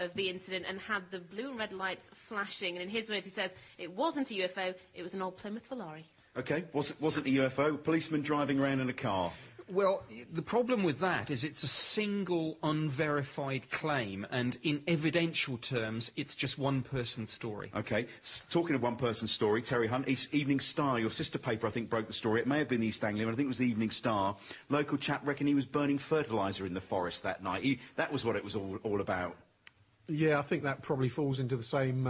of the incident and had the blue and red lights flashing. And in his words, he says, it wasn't a UFO, it was an old Plymouth Valari. OK, wasn't a UFO, policeman driving around in a car. Well, the problem with that is it's a single unverified claim, and in evidential terms, it's just one person's story. OK, talking of one person's story, Terry Hunt, Evening Star, your sister paper, I think, broke the story. It may have been the East Anglian, but I think it was the Evening Star. Local chap reckoned he was burning fertiliser in the forest that night. That was what it was all about. Yeah, I think that probably falls into the same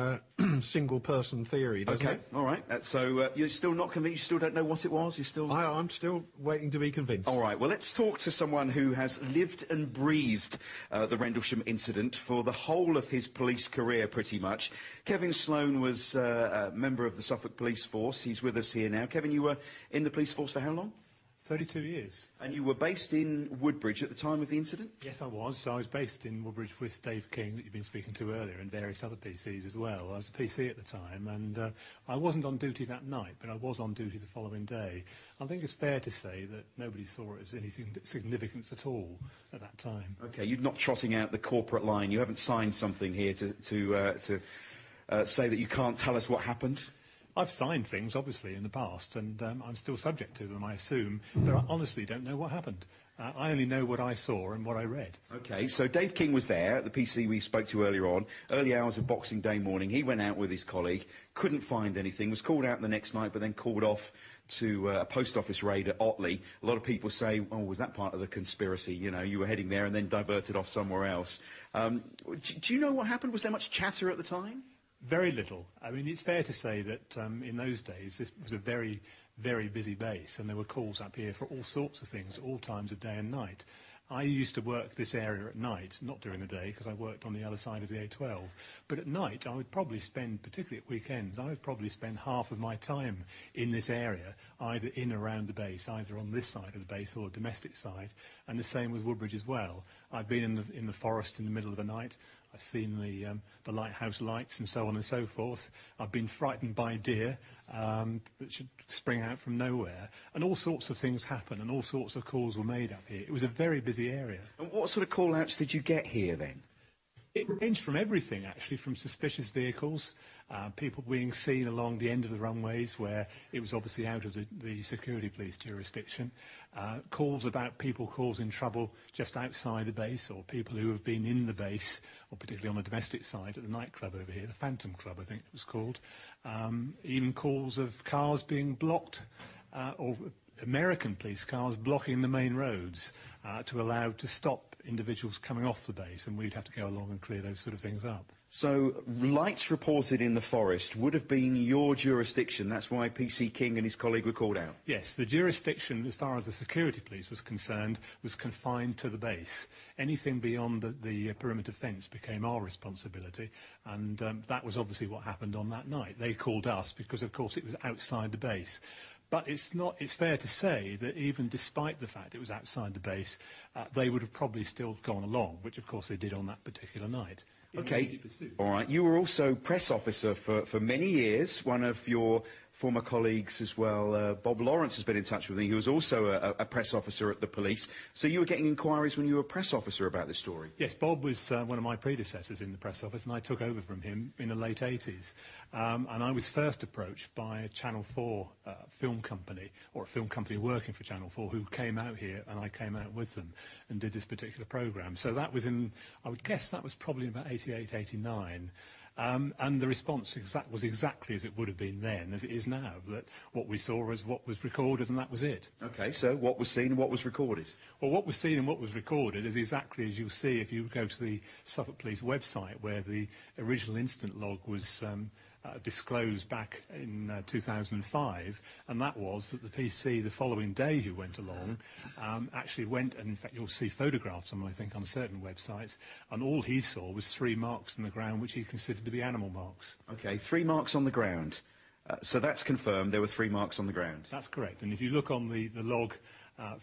single-person theory, doesn't it? OK, all right. So you're still not convinced? You still don't know what it was? You're still... I'm still waiting to be convinced. All right, well, let's talk to someone who has lived and breathed the Rendlesham incident for the whole of his police career, pretty much. Kevin Sloan was a member of the Suffolk Police Force. He's with us here now. Kevin, you were in the police force for how long? 32 years. And you were based in Woodbridge at the time of the incident? Yes, I was. So I was based in Woodbridge with Dave King, that you've been speaking to earlier, and various other PCs as well. I was a PC at the time, and I wasn't on duty that night, but I was on duty the following day. I think it's fair to say that nobody saw it as anything significance at all at that time. OK, you're not trotting out the corporate line. You haven't signed something here to say that you can't tell us what happened? I've signed things, obviously, in the past, and I'm still subject to them, I assume, but I honestly don't know what happened. I only know what I saw and what I read. OK, so Dave King was there, the PC we spoke to earlier on, early hours of Boxing Day morning. He went out with his colleague, couldn't find anything, was called out the next night, but then called off to a post office raid at Otley. A lot of people say, oh, was that part of the conspiracy? You know, you were heading there and then diverted off somewhere else. Do you know what happened? Was there much chatter at the time? Very little. I mean, it's fair to say that in those days this was a very, very busy base, and there were calls up here for all sorts of things, all times of day and night. I used to work this area at night, not during the day, because I worked on the other side of the A12. But at night, I would probably spend, particularly at weekends, I would probably spend half of my time in this area, either in or around the base, either on this side of the base or the domestic side, and the same with Woodbridge as well. I've been in the forest in the middle of the night. I've seen the lighthouse lights and so on and so forth. I've been frightened by deer that should spring out from nowhere. And all sorts of things happen, and all sorts of calls were made up here. It was a very busy area. And what sort of call-outs did you get here, then? It ranged from everything, actually, from suspicious vehicles, people being seen along the end of the runways where it was obviously out of the security police jurisdiction, calls about people causing trouble just outside the base or people who have been in the base, or particularly on the domestic side at the nightclub over here, the Phantom Club, I think it was called, even calls of cars being blocked or American police cars blocking the main roads to allow to stop individuals coming off the base, and we'd have to go along and clear those sort of things up. So lights reported in the forest would have been your jurisdiction. That's why PC King and his colleague were called out. Yes, the jurisdiction, as far as the security police was concerned, was confined to the base. Anything beyond the perimeter fence became our responsibility, and that was obviously what happened on that night. They called us because, of course, it was outside the base. But it's not. It's fair to say that even despite the fact it was outside the base, they would have probably still gone along, which, of course, they did on that particular night. Okay, all right. You were also press officer for many years. One of your former colleagues as well, Bob Lawrence, has been in touch with me. He was also a press officer at the police. So you were getting inquiries when you were a press officer about this story? Yes, Bob was one of my predecessors in the press office, and I took over from him in the late 80s. And I was first approached by a Channel 4 film company, or a film company working for Channel 4, who came out here, and I came out with them and did this particular programme. So that was in, I would guess that was probably about 88, 89. And the response was exactly as it would have been then, as it is now, that what we saw was what was recorded, and that was it. OK, so what was seen and what was recorded? Well, what was seen and what was recorded is exactly as you'll see if you go to the Suffolk Police website, where the original incident log was disclosed back in 2005, and that was that the PC the following day who went along actually went, and in fact you'll see photographs on, I think, on certain websites, and all he saw was three marks on the ground which he considered to be animal marks. Okay, three marks on the ground. So that's confirmed, there were three marks on the ground. That's correct, and if you look on the log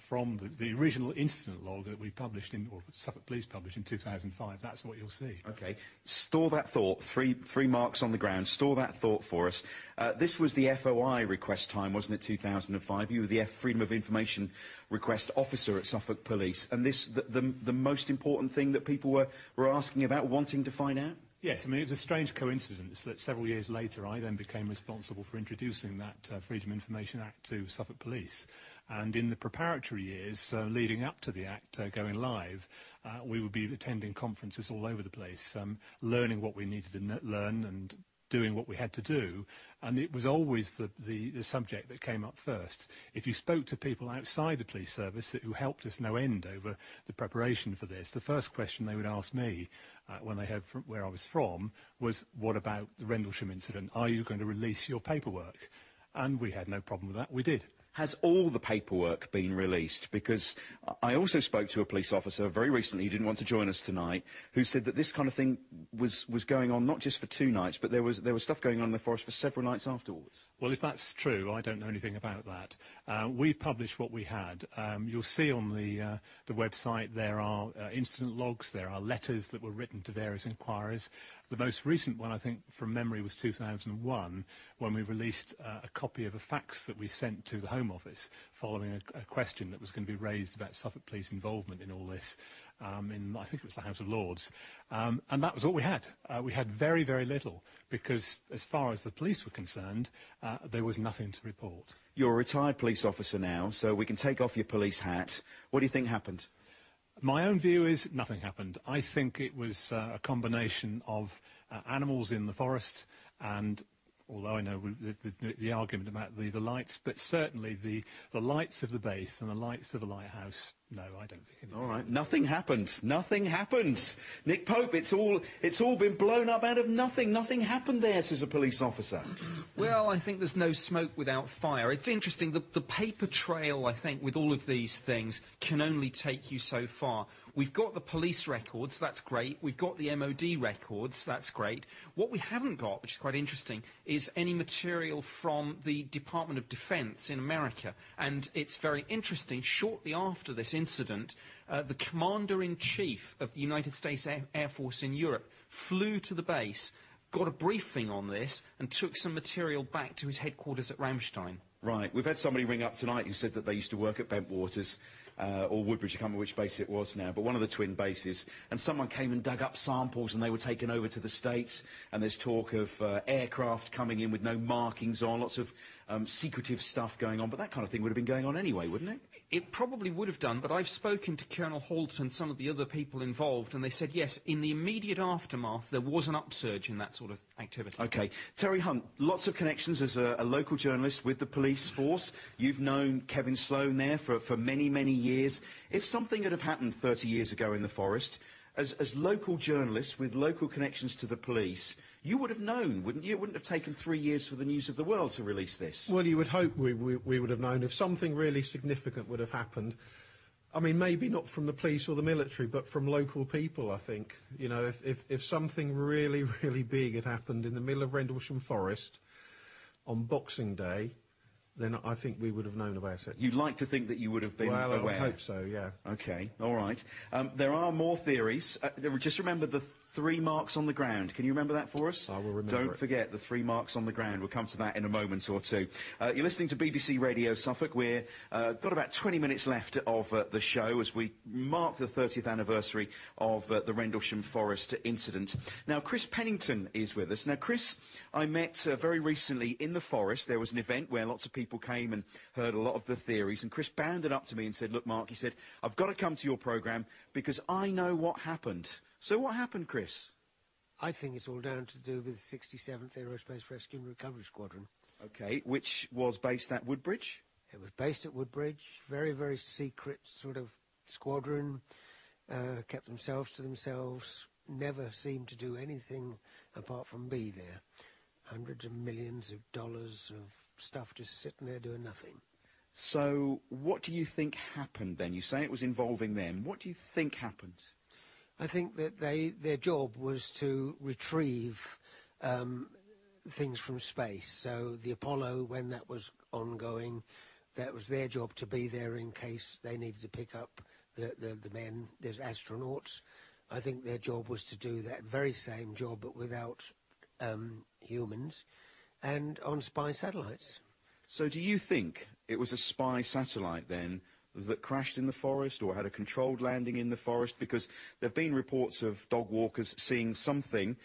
from the original incident log that we published in, or Suffolk Police published in 2005, that's what you'll see. Okay, store that thought, three marks on the ground, store that thought for us. This was the FOI request time, wasn't it, 2005? You were the Freedom of Information request officer at Suffolk Police, and this, the most important thing that people were asking about, wanting to find out? Yes, I mean, it was a strange coincidence that several years later I then became responsible for introducing that Freedom of Information Act to Suffolk Police. And in the preparatory years leading up to the Act going live, we would be attending conferences all over the place, learning what we needed to learn and doing what we had to do. And it was always the subject that came up first. If you spoke to people outside the police service who helped us no end over the preparation for this, the first question they would ask me when they heard from where I was from was, what about the Rendlesham incident? Are you going to release your paperwork? And we had no problem with that. We did. Has all the paperwork been released? Because I also spoke to a police officer very recently who didn't want to join us tonight, who said that this kind of thing was going on not just for two nights, but there was stuff going on in the forest for several nights afterwards. Well, if that's true, I don't know anything about that. We published what we had. You'll see on the website there are incident logs, there are letters that were written to various inquiries. The most recent one, I think, from memory, was 2001, when we released a copy of a fax that we sent to the Home Office following a question that was going to be raised about Suffolk Police involvement in all this, in, I think it was the House of Lords. And that was all we had. We had very, very little, because as far as the police were concerned, there was nothing to report. You're a retired police officer now, so we can take off your police hat. What do you think happened? My own view is nothing happened. I think it was a combination of animals in the forest and, although I know the argument about the lights, but certainly the lights of the base and the lights of the lighthouse. No, I don't think anything. All right, nothing happened. Nothing happened. Nick Pope, it's all been blown up out of nothing. Nothing happened there, says a police officer. Well, I think there's no smoke without fire. It's interesting, the paper trail, I think, with all of these things can only take you so far. We've got the police records, that's great. We've got the MOD records, that's great. What we haven't got, which is quite interesting, is any material from the Department of Defense in America. And it's very interesting, shortly after this incident, the Commander-in-Chief of the United States Air Force in Europe flew to the base, got a briefing on this, and took some material back to his headquarters at Ramstein. Right. We've had somebody ring up tonight who said that they used to work at Bentwaters, or Woodbridge, I can't remember which base it was now, but one of the twin bases, and someone came and dug up samples and they were taken over to the States, and there's talk of aircraft coming in with no markings on, lots of secretive stuff going on, but that kind of thing would have been going on anyway, wouldn't it? It probably would have done, but I've spoken to Colonel Halt and some of the other people involved, and they said, yes, in the immediate aftermath, there was an upsurge in that sort of activity. OK. Terry Hunt, lots of connections as a local journalist with the police force. You've known Kevin Sloan there for many, many years. If something had have happened 30 years ago in the forest, as local journalists with local connections to the police, you would have known, wouldn't you? It wouldn't have taken 3 years for the News of the World to release this. Well, you would hope we would have known. If something really significant would have happened, I mean, maybe not from the police or the military, but from local people, I think. You know, if something really, really big had happened in the middle of Rendlesham Forest on Boxing Day, then I think we would have known about it. You'd like to think that you would have been aware. Well, I would hope so, yeah. Okay, all right. There are more theories. Just remember the 3 marks on the ground. Can you remember that for us? I will remember it. Don't forget the 3 marks on the ground. We'll come to that in a moment or two. You're listening to BBC Radio Suffolk. We've got about 20 minutes left of the show as we mark the 30th anniversary of the Rendlesham Forest incident. Now, Chris Pennington is with us. Now, Chris, I met very recently in the forest. There was an event where lots of people came and heard a lot of the theories, and Chris bounded up to me and said, look, Mark, he said, I've got to come to your programme because I know what happened. So what happened, Chris? I think it's all down to do with the 67th Aerospace Rescue and Recovery Squadron. Okay, which was based at Woodbridge? It was based at Woodbridge, very, very secret sort of squadron, kept themselves to themselves, never seemed to do anything apart from be there. Hundreds of millions of dollars of stuff just sitting there doing nothing. So what do you think happened then? You say it was involving them. What do you think happened? I think that their job was to retrieve things from space. So the Apollo, when that was ongoing, that was their job to be there in case they needed to pick up the men, the astronauts. I think their job was to do that very same job, but without humans, and on spy satellites. So do you think it was a spy satellite then that crashed in the forest or had a controlled landing in the forest? Because there have been reports of dog walkers seeing something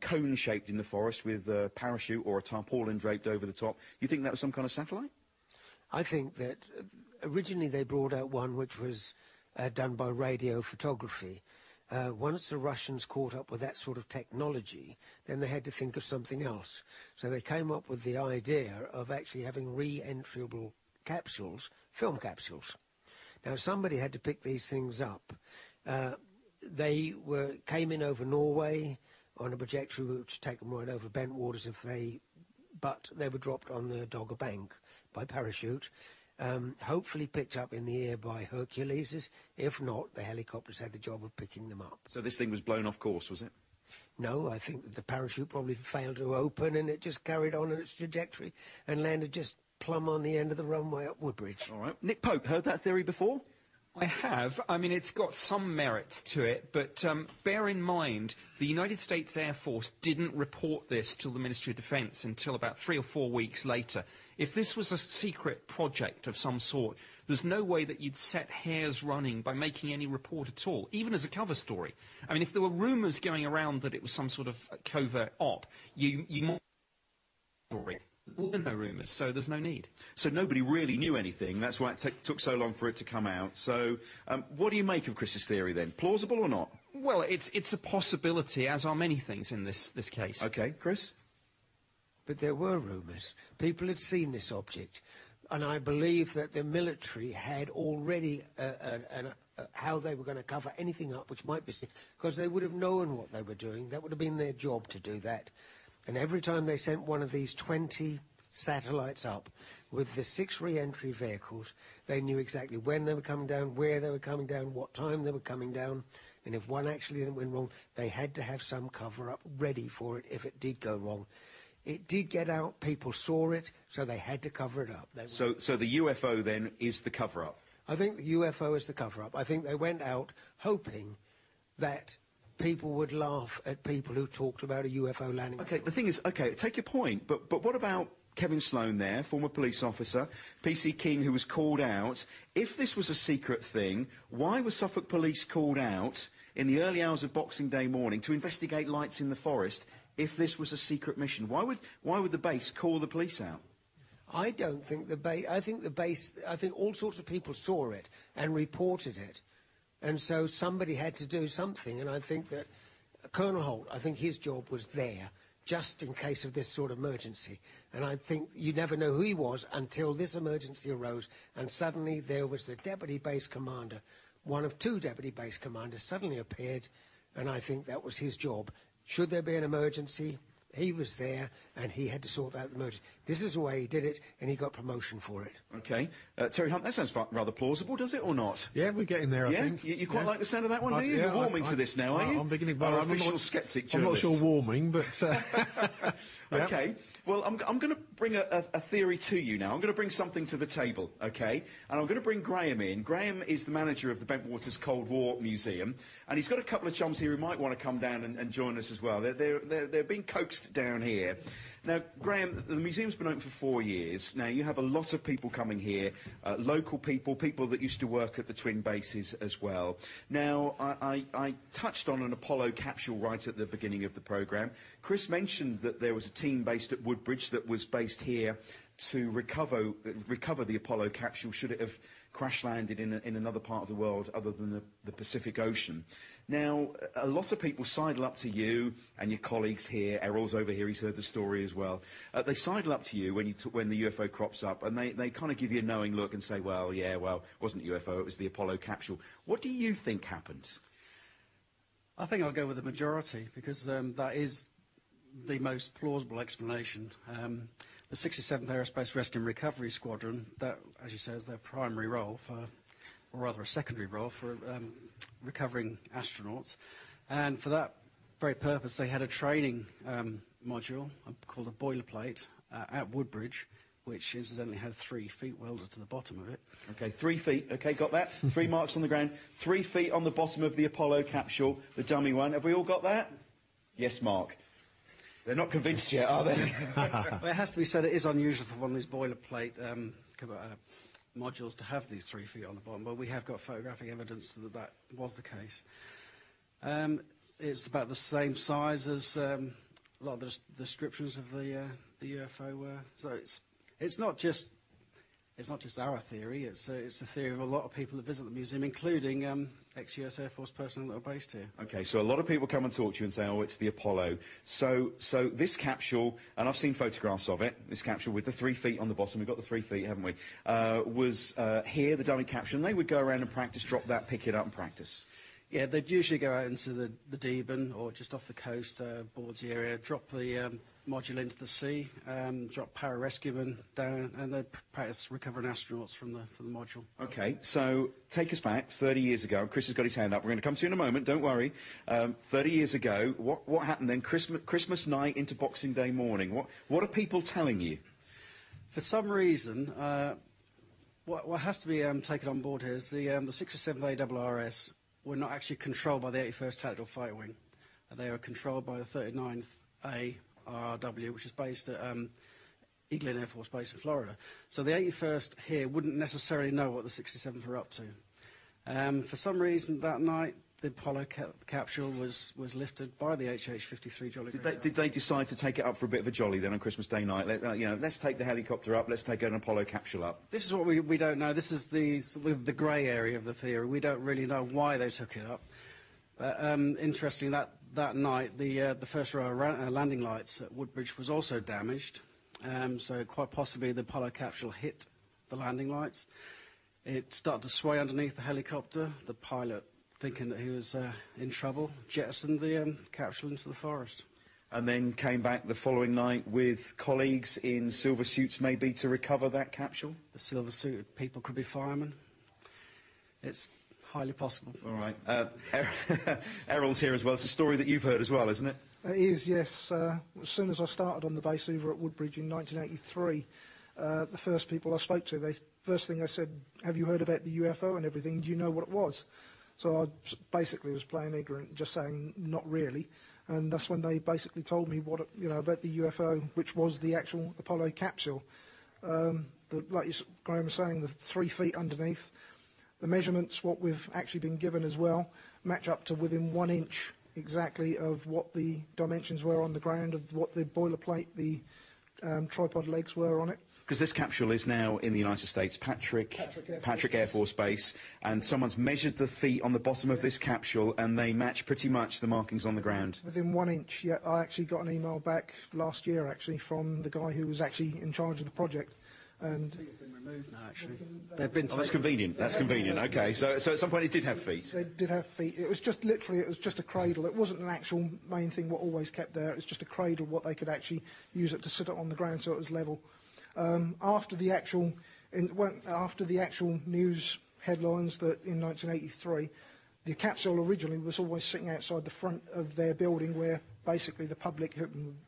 cone-shaped in the forest with a parachute or a tarpaulin draped over the top. You think that was some kind of satellite? I think that originally they brought out one which was done by radio photography. Once the Russians caught up with that sort of technology, then they had to think of something else. So they came up with the idea of actually having re-entryable capsules, film capsules. Now somebody had to pick these things up. They came in over Norway on a trajectory which would take them right over Bentwaters but they were dropped on the Dogger Bank by parachute, hopefully picked up in the air by Herculeses. If not, the helicopters had the job of picking them up. So this thing was blown off course, was it? No, I think that the parachute probably failed to open and it just carried on its trajectory and landed just plumb on the end of the runway at Woodbridge. All right. Nick Pope, heard that theory before? I have. I mean, it's got some merit to it, but bear in mind the United States Air Force didn't report this to the Ministry of Defence until about 3 or 4 weeks later. If this was a secret project of some sort, there's no way that you'd set hairs running by making any report at all, even as a cover story. I mean, if there were rumours going around that it was some sort of covert op, you might... Well, there are no rumours, so there's no need. So nobody really knew anything. That's why it took so long for it to come out. So what do you make of Chris's theory then? Plausible or not? Well, it's a possibility, as are many things in this case. OK, Chris? But there were rumours. People had seen this object. And I believe that the military had already how they were going to cover anything up which might be seen, because they would have known what they were doing. That would have been their job to do that. And every time they sent one of these 20 satellites up with the 6 re-entry vehicles, they knew exactly when they were coming down, where they were coming down, what time they were coming down. And if one accident went wrong, they had to have some cover-up ready for it if it did go wrong. It did get out, people saw it, so they had to cover it up. So the UFO then is the cover-up? I think the UFO is the cover-up. I think they went out hoping that people would laugh at people who talked about a UFO landing. Okay, the thing is, okay, take your point, but what about Kevin Sloan there, former police officer, PC King, who was called out? If this was a secret thing, why was Suffolk Police called out in the early hours of Boxing Day morning to investigate lights in the forest if this was a secret mission? Why would the base call the police out? I don't think the base... I think all sorts of people saw it and reported it. And so somebody had to do something, and I think that Colonel Holt, I think his job was there, just in case of this sort of emergency. And I think you never know who he was until this emergency arose, and suddenly there was the deputy base commander one of two deputy base commanders suddenly appeared, and I think that was his job. Should there be an emergency, he was there, and he had to sort out the emergency. This is the way he did it, and he got promotion for it. OK. Terry Hunt, that sounds rather plausible, does it, or not? Yeah, we're getting there, I think. You quite like the sound of that one, do you? Yeah, You're warming to this now, are you? I'm beginning by... I'm not sure warming, but... OK. Well, I'm going to bring a theory to you now. I'm going to bring something to the table, OK? And I'm going to bring Graham in. Graham is the manager of the Bentwaters Cold War Museum, and he's got a couple of chums here who might want to come down and join us as well. They're being coaxed down here. Now, Graham, the museum's been open for 4 years. Now, you have a lot of people coming here, local people, people that used to work at the twin bases as well. Now, I touched on an Apollo capsule right at the beginning of the programme. Chris mentioned that there was a team based at Woodbridge that was based here to recover the Apollo capsule should it have crash-landed in another part of the world other than the Pacific Ocean. Now, a lot of people sidle up to you and your colleagues here. Errol's over here, he's heard the story as well. They sidle up to you when the UFO crops up, and they kind of give you a knowing look and say, well, yeah, well, it wasn't a UFO, it was the Apollo capsule. What do you think happened? I think I'll go with the majority, because that is the most plausible explanation. The 67th Aerospace Rescue and Recovery Squadron, that, as you say, is their primary role for, or rather a secondary role for recovering astronauts. And for that very purpose, they had a training module called a boilerplate at Woodbridge, which incidentally had 3 feet welded to the bottom of it. Okay, 3 feet. Okay, got that? 3 marks on the ground. 3 feet on the bottom of the Apollo capsule, the dummy one. Have we all got that? Yes, Mark. They're not convinced yet, are they? Well, it has to be said, it is unusual for one of these boilerplate modules to have these 3 feet on the bottom, but we have got photographic evidence that that was the case. It's about the same size as a lot of the descriptions of the UFO were. So it's not just our theory. It's a theory of a lot of people that visit the museum, including ex-US Air Force personnel that are based here. Okay, so a lot of people come and talk to you and say, oh, it's the Apollo. So this capsule, and I've seen photographs of it, this capsule with the 3 feet on the bottom, we've got the 3 feet, haven't we, was here, the dummy capsule, and they would go around and practice, drop that, pick it up and practice. Yeah, they'd usually go out into the Deben or just off the coast, boards the area, drop the module into the sea, drop pararescuemen down, and they practice recovering astronauts from the module. Okay, so take us back 30 years ago. Chris has got his hand up. We're going to come to you in a moment, don't worry. 30 years ago, what happened then? Christmas night into Boxing Day morning. What are people telling you? For some reason, what has to be taken on board here is the 67th ARRS were not actually controlled by the 81st Tactical Fighter Wing. They were controlled by the 39th ARRW, which is based at Eaglin Air Force Base in Florida. So the 81st here wouldn't necessarily know what the 67th were up to. For some reason, that night, the Apollo capsule was lifted by the HH-53 Jolly. Did they decide to take it up for a bit of a jolly then on Christmas Day night? Let's take the helicopter up, let's take an Apollo capsule up. This is what we don't know. This is the grey area of the theory. We don't really know why they took it up. But interesting, that night, the first row of landing lights at Woodbridge was also damaged. So quite possibly the Apollo capsule hit the landing lights. It started to sway underneath the helicopter. The pilot, thinking that he was in trouble, jettisoned the capsule into the forest. And then came back the following night with colleagues in silver suits, maybe, to recover that capsule? The silver-suited people could be firemen. It's highly possible. All right. Errol's here as well. It's a story that you've heard as well, isn't it? It is, yes. As soon as I started on the base over at Woodbridge in 1983, the first people I spoke to, first thing I said, have you heard about the UFO and everything? Do you know what it was? So I basically was playing ignorant, just saying not really, and that's when they basically told me what about the UFO, which was the actual Apollo capsule. Like Graham was saying, the 3 feet underneath, the measurements, what we've actually been given as well, match up to within 1 inch exactly of what the dimensions were on the ground, of what the boilerplate, the tripod legs were on it. Because this capsule is now in the United States, Patrick Air Force Base, and someone's measured the feet on the bottom of this capsule, and they match pretty much the markings on the ground. Within 1 inch, yeah. I actually got an email back last year, actually, from the guy who was actually in charge of the project, And they've been removed now, actually. Oh, that's convenient. That's convenient. Okay, so at some point it did have feet. It did have feet. It was just literally, it was just a cradle. It wasn't an actual main thing what always kept there. It was just a cradle what they could actually use it to sit on the ground so it was level. After the actual, news headlines that in 1983, the capsule originally was always sitting outside the front of their building, where basically the public who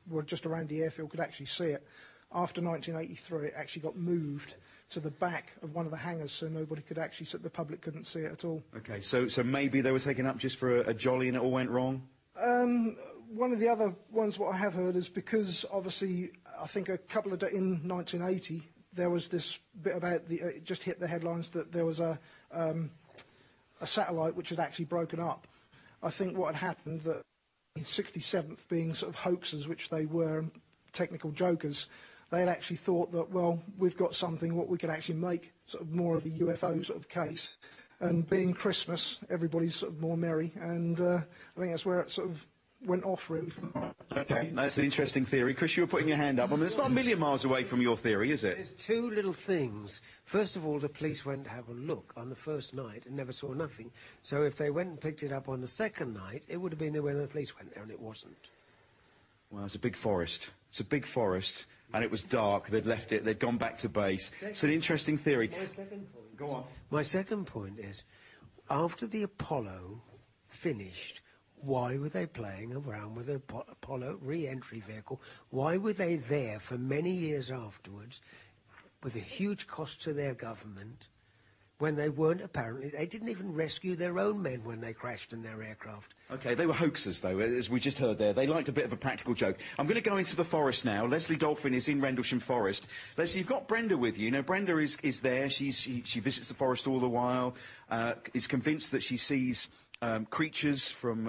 were just around the airfield could actually see it. After 1983, it actually got moved to the back of one of the hangars, so nobody could actually, the public couldn't see it at all. Okay, so maybe they were taken up just for a jolly, and it all went wrong. One of the other ones what I have heard is because obviously I think a couple of in 1980 there was this bit about the it just hit the headlines that there was a satellite which had actually broken up. I think what had happened that 67th being sort of hoaxers, which they were, technical jokers. They had actually thought that, well, we've got something what we could actually make sort of more of a UFO sort of case. And being Christmas, everybody's sort of more merry, and I think that's where it sort of went off, really. Okay, that's an interesting theory. Chris, you were putting your hand up. I mean, it's not a million miles away from your theory, is it? There's two little things. First of all, the police went to have a look on the first night and never saw nothing. So if they went and picked it up on the second night, it would have been there when the police went there, and it wasn't. Well, it's a big forest. It's a big forest, and it was dark. They'd left it. They'd gone back to base. It's an interesting theory. My second point. Go on. My second point is, after the Apollo finished, why were they playing around with the Apollo re-entry vehicle? Why were they there for many years afterwards, with a huge cost to their government, when they weren't apparently... They didn't even rescue their own men when they crashed in their aircraft. OK, they were hoaxers, though, as we just heard there. They liked a bit of a practical joke. I'm going to go into the forest now. Leslie Dolphin is in Rendlesham Forest. Leslie, you've got Brenda with you. Now, Brenda is there. She visits the forest all the while, is convinced that she sees creatures from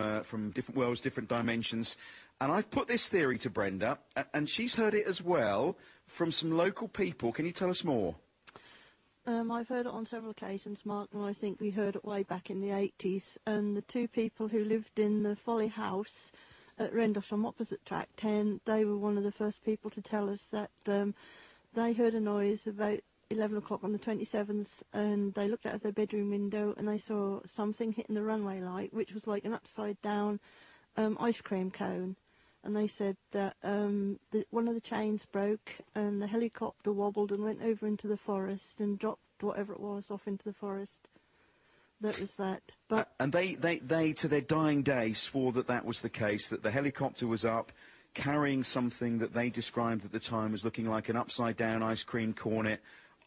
different worlds, different dimensions. And I've put this theory to Brenda, and she's heard it as well from some local people. Can you tell us more? I've heard it on several occasions, Mark, and I think we heard it way back in the 80s. And the two people who lived in the Folly House at Rendlesham, opposite Track 10, they were one of the first people to tell us that they heard a noise about 11 o'clock on the 27th, and they looked out of their bedroom window and they saw something hitting the runway light, which was like an upside-down ice cream cone. And they said that one of the chains broke and the helicopter wobbled and went over into the forest and dropped whatever it was off into the forest. That was that. But and they, to their dying day, swore that that was the case, that the helicopter was up carrying something that they described at the time as looking like an upside-down ice cream cornet,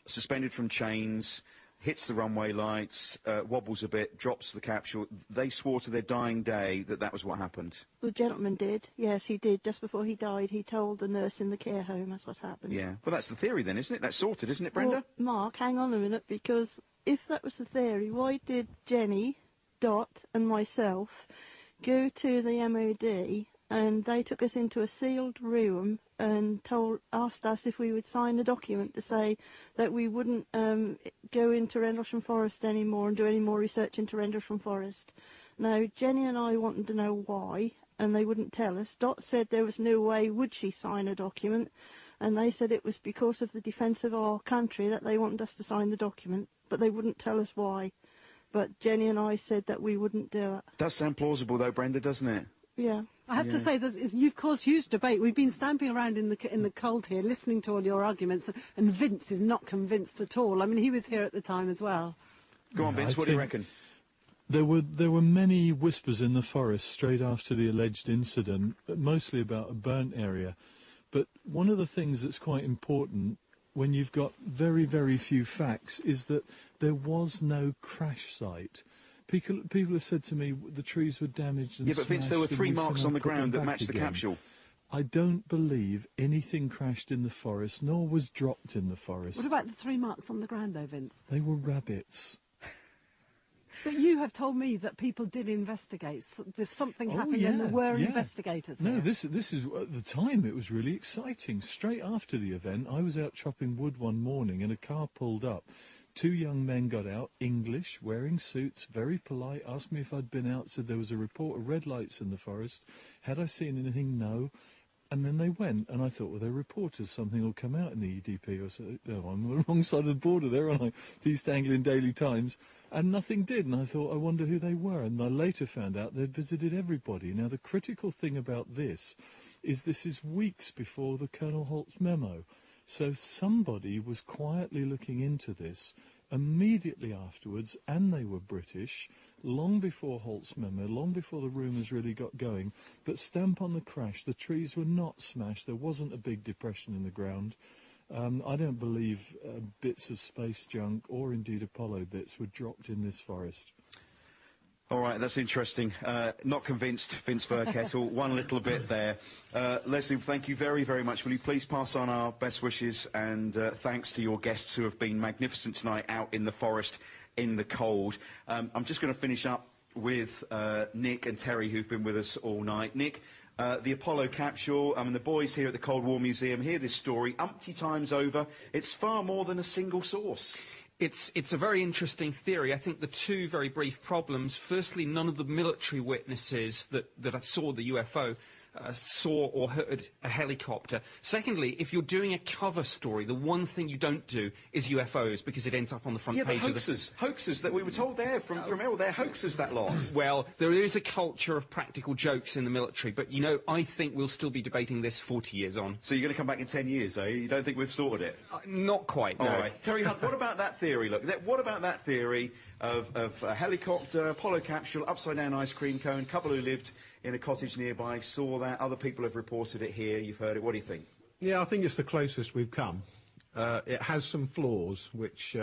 suspended from chains, hits the runway lights, wobbles a bit, drops the capsule. They swore to their dying day that that was what happened. The gentleman did. Yes, he did. Just before he died, he told the nurse in the care home that's what happened. Yeah. Well, that's the theory then, isn't it? That's sorted, isn't it, Brenda? Well, Mark, hang on a minute, because if that was the theory, why did Jenny, Dot and myself go to the MOD and they took us into a sealed room and asked us if we would sign a document to say that we wouldn't go into Rendlesham Forest anymore and do any more research into Rendlesham Forest. Now, Jenny and I wanted to know why, and they wouldn't tell us. Dot said there was no way would she sign a document, and they said it was because of the defence of our country that they wanted us to sign the document, but they wouldn't tell us why. But Jenny and I said that we wouldn't do it. Does sound plausible, though, Brenda, doesn't it? Yeah. I have to say, you've caused huge debate. We've been stamping around in the cold here, listening to all your arguments, and Vince is not convinced at all. I mean, he was here at the time as well. Go on, Vince, what do you reckon? There were many whispers in the forest straight after the alleged incident, but mostly about a burnt area. But one of the things that's quite important when you've got very, very few facts is that there was no crash site. People have said to me the trees were damaged and smashed. Yeah, but Vince, there were three marks on the ground that matched the capsule. I don't believe anything crashed in the forest, nor was dropped in the forest. What about the three marks on the ground, though, Vince? They were rabbits. But you have told me that people did investigate. There's something happened and there were investigators here. No, this is... At the time, it was really exciting. Straight after the event, I was out chopping wood one morning and a car pulled up. Two young men got out, English, wearing suits, very polite, asked me if I'd been out, said there was a report of red lights in the forest. Had I seen anything? No. And then they went, and I thought, well, they're reporters, something will come out in the EDP, or so. Oh, I'm on the wrong side of the border there, aren't I? The East Anglian Daily Times. And nothing did, and I thought, I wonder who they were. And I later found out they'd visited everybody. Now, the critical thing about this is weeks before the Colonel Holt's memo. So somebody was quietly looking into this immediately afterwards, and they were British, long before Holt's memo, long before the rumours really got going. But stamp on the crash, the trees were not smashed, there wasn't a big depression in the ground. I don't believe bits of space junk, or indeed Apollo bits, were dropped in this forest. All right, that's interesting. Not convinced, Vince Thurkettle, one little bit there. Leslie, thank you very, very much. Will you please pass on our best wishes and thanks to your guests who have been magnificent tonight out in the forest, in the cold. I'm just going to finish up with Nick and Terry, who've been with us all night. Nick, the Apollo capsule, the boys here at the Cold War Museum hear this story umpty times over. It's far more than a single source. It's a very interesting theory. I think the two very brief problems. Firstly, none of the military witnesses that saw the UFO saw or heard a helicopter. Secondly, if you're doing a cover story, the one thing you don't do is UFOs, because it ends up on the front page. But hoaxes, of the... hoaxes that we were told there from Errol, they're hoaxes, that lot. Well, there is a culture of practical jokes in the military, but, you know, I think we'll still be debating this 40 years on. So you're going to come back in 10 years, eh? You don't think we've sorted it? Not quite, no. All right. Terry Hunt, what about that theory? Look, what about that theory of a helicopter, Apollo capsule, upside-down ice cream cone, couple who lived in a cottage nearby, saw that, other people have reported it here, you've heard it, what do you think? Yeah, I think it's the closest we've come. It has some flaws which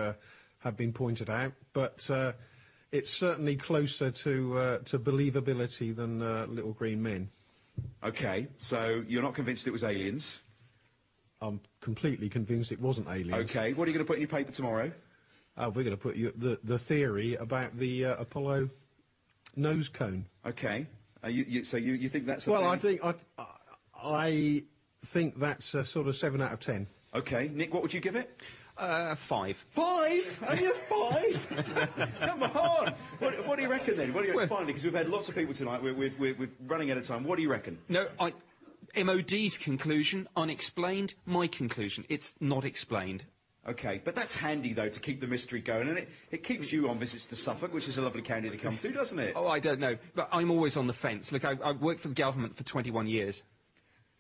have been pointed out, but it's certainly closer to believability than Little Green Men. Okay, so you're not convinced it was aliens? I'm completely convinced it wasn't aliens. Okay, what are you going to put in your paper tomorrow? We're going to put the theory about the Apollo nose cone. Okay. So you think that's a thing? Well, I think that's a sort of 7 out of 10. Okay, Nick, what would you give it? 5. 5? Only a 5? Come on! What do you reckon then? What do you reckon? Finally, because we've had lots of people tonight, we're running out of time. What do you reckon? No, MOD's conclusion, unexplained. My conclusion, it's not explained. Okay, but that's handy, though, to keep the mystery going, and it keeps you on visits to Suffolk, which is a lovely county to come to, doesn't it? Oh, I don't know, but I'm always on the fence. Look, I've worked for the government for 21 years.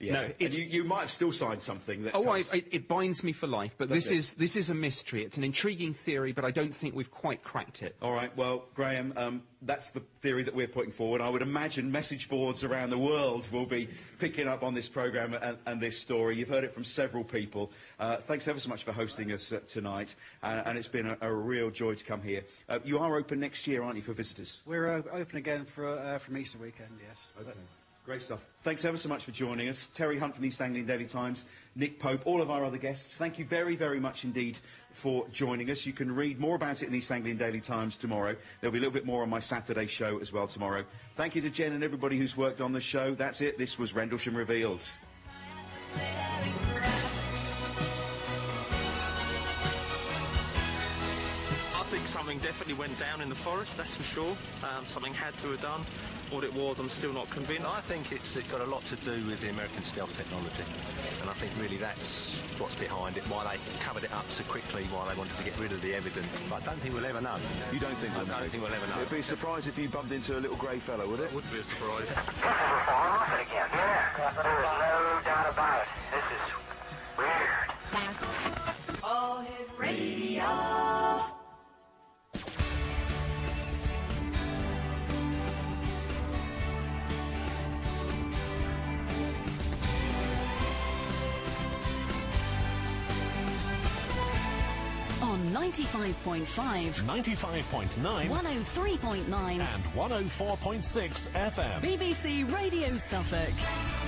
Yeah, no, and you might have still signed something that... Oh, it binds me for life, but this is a mystery. It's an intriguing theory, but I don't think we've quite cracked it. All right, well, Graham, that's the theory that we're putting forward. I would imagine message boards around the world will be picking up on this programme and this story. You've heard it from several people. Thanks ever so much for hosting us tonight, and it's been a real joy to come here. You are open next year, aren't you, for visitors? We're open again from Easter weekend, yes. Okay. Great stuff. Thanks ever so much for joining us. Terry Hunt from the East Anglian Daily Times, Nick Pope, all of our other guests, thank you very, very much indeed for joining us. You can read more about it in the East Anglian Daily Times tomorrow. There'll be a little bit more on my Saturday show as well tomorrow. Thank you to Jen and everybody who's worked on the show. That's it. This was Rendlesham Revealed. I think something definitely went down in the forest, that's for sure. Something had to have done. What it was, I'm still not convinced. I think it's got a lot to do with the American stealth technology, and I think really that's what's behind it, why they covered it up so quickly, why they wanted to get rid of the evidence. But I don't think we'll ever know. You don't think we'll know? I don't think we'll ever know. It'd be a surprise if you bumped into a little grey fellow, would it? It would be a surprise. This is a far off again. Yeah, there's no doubt about it. This is weird. All Hit Radio. On 95.5, 95.9, 103.9 and 104.6 FM. BBC Radio Suffolk.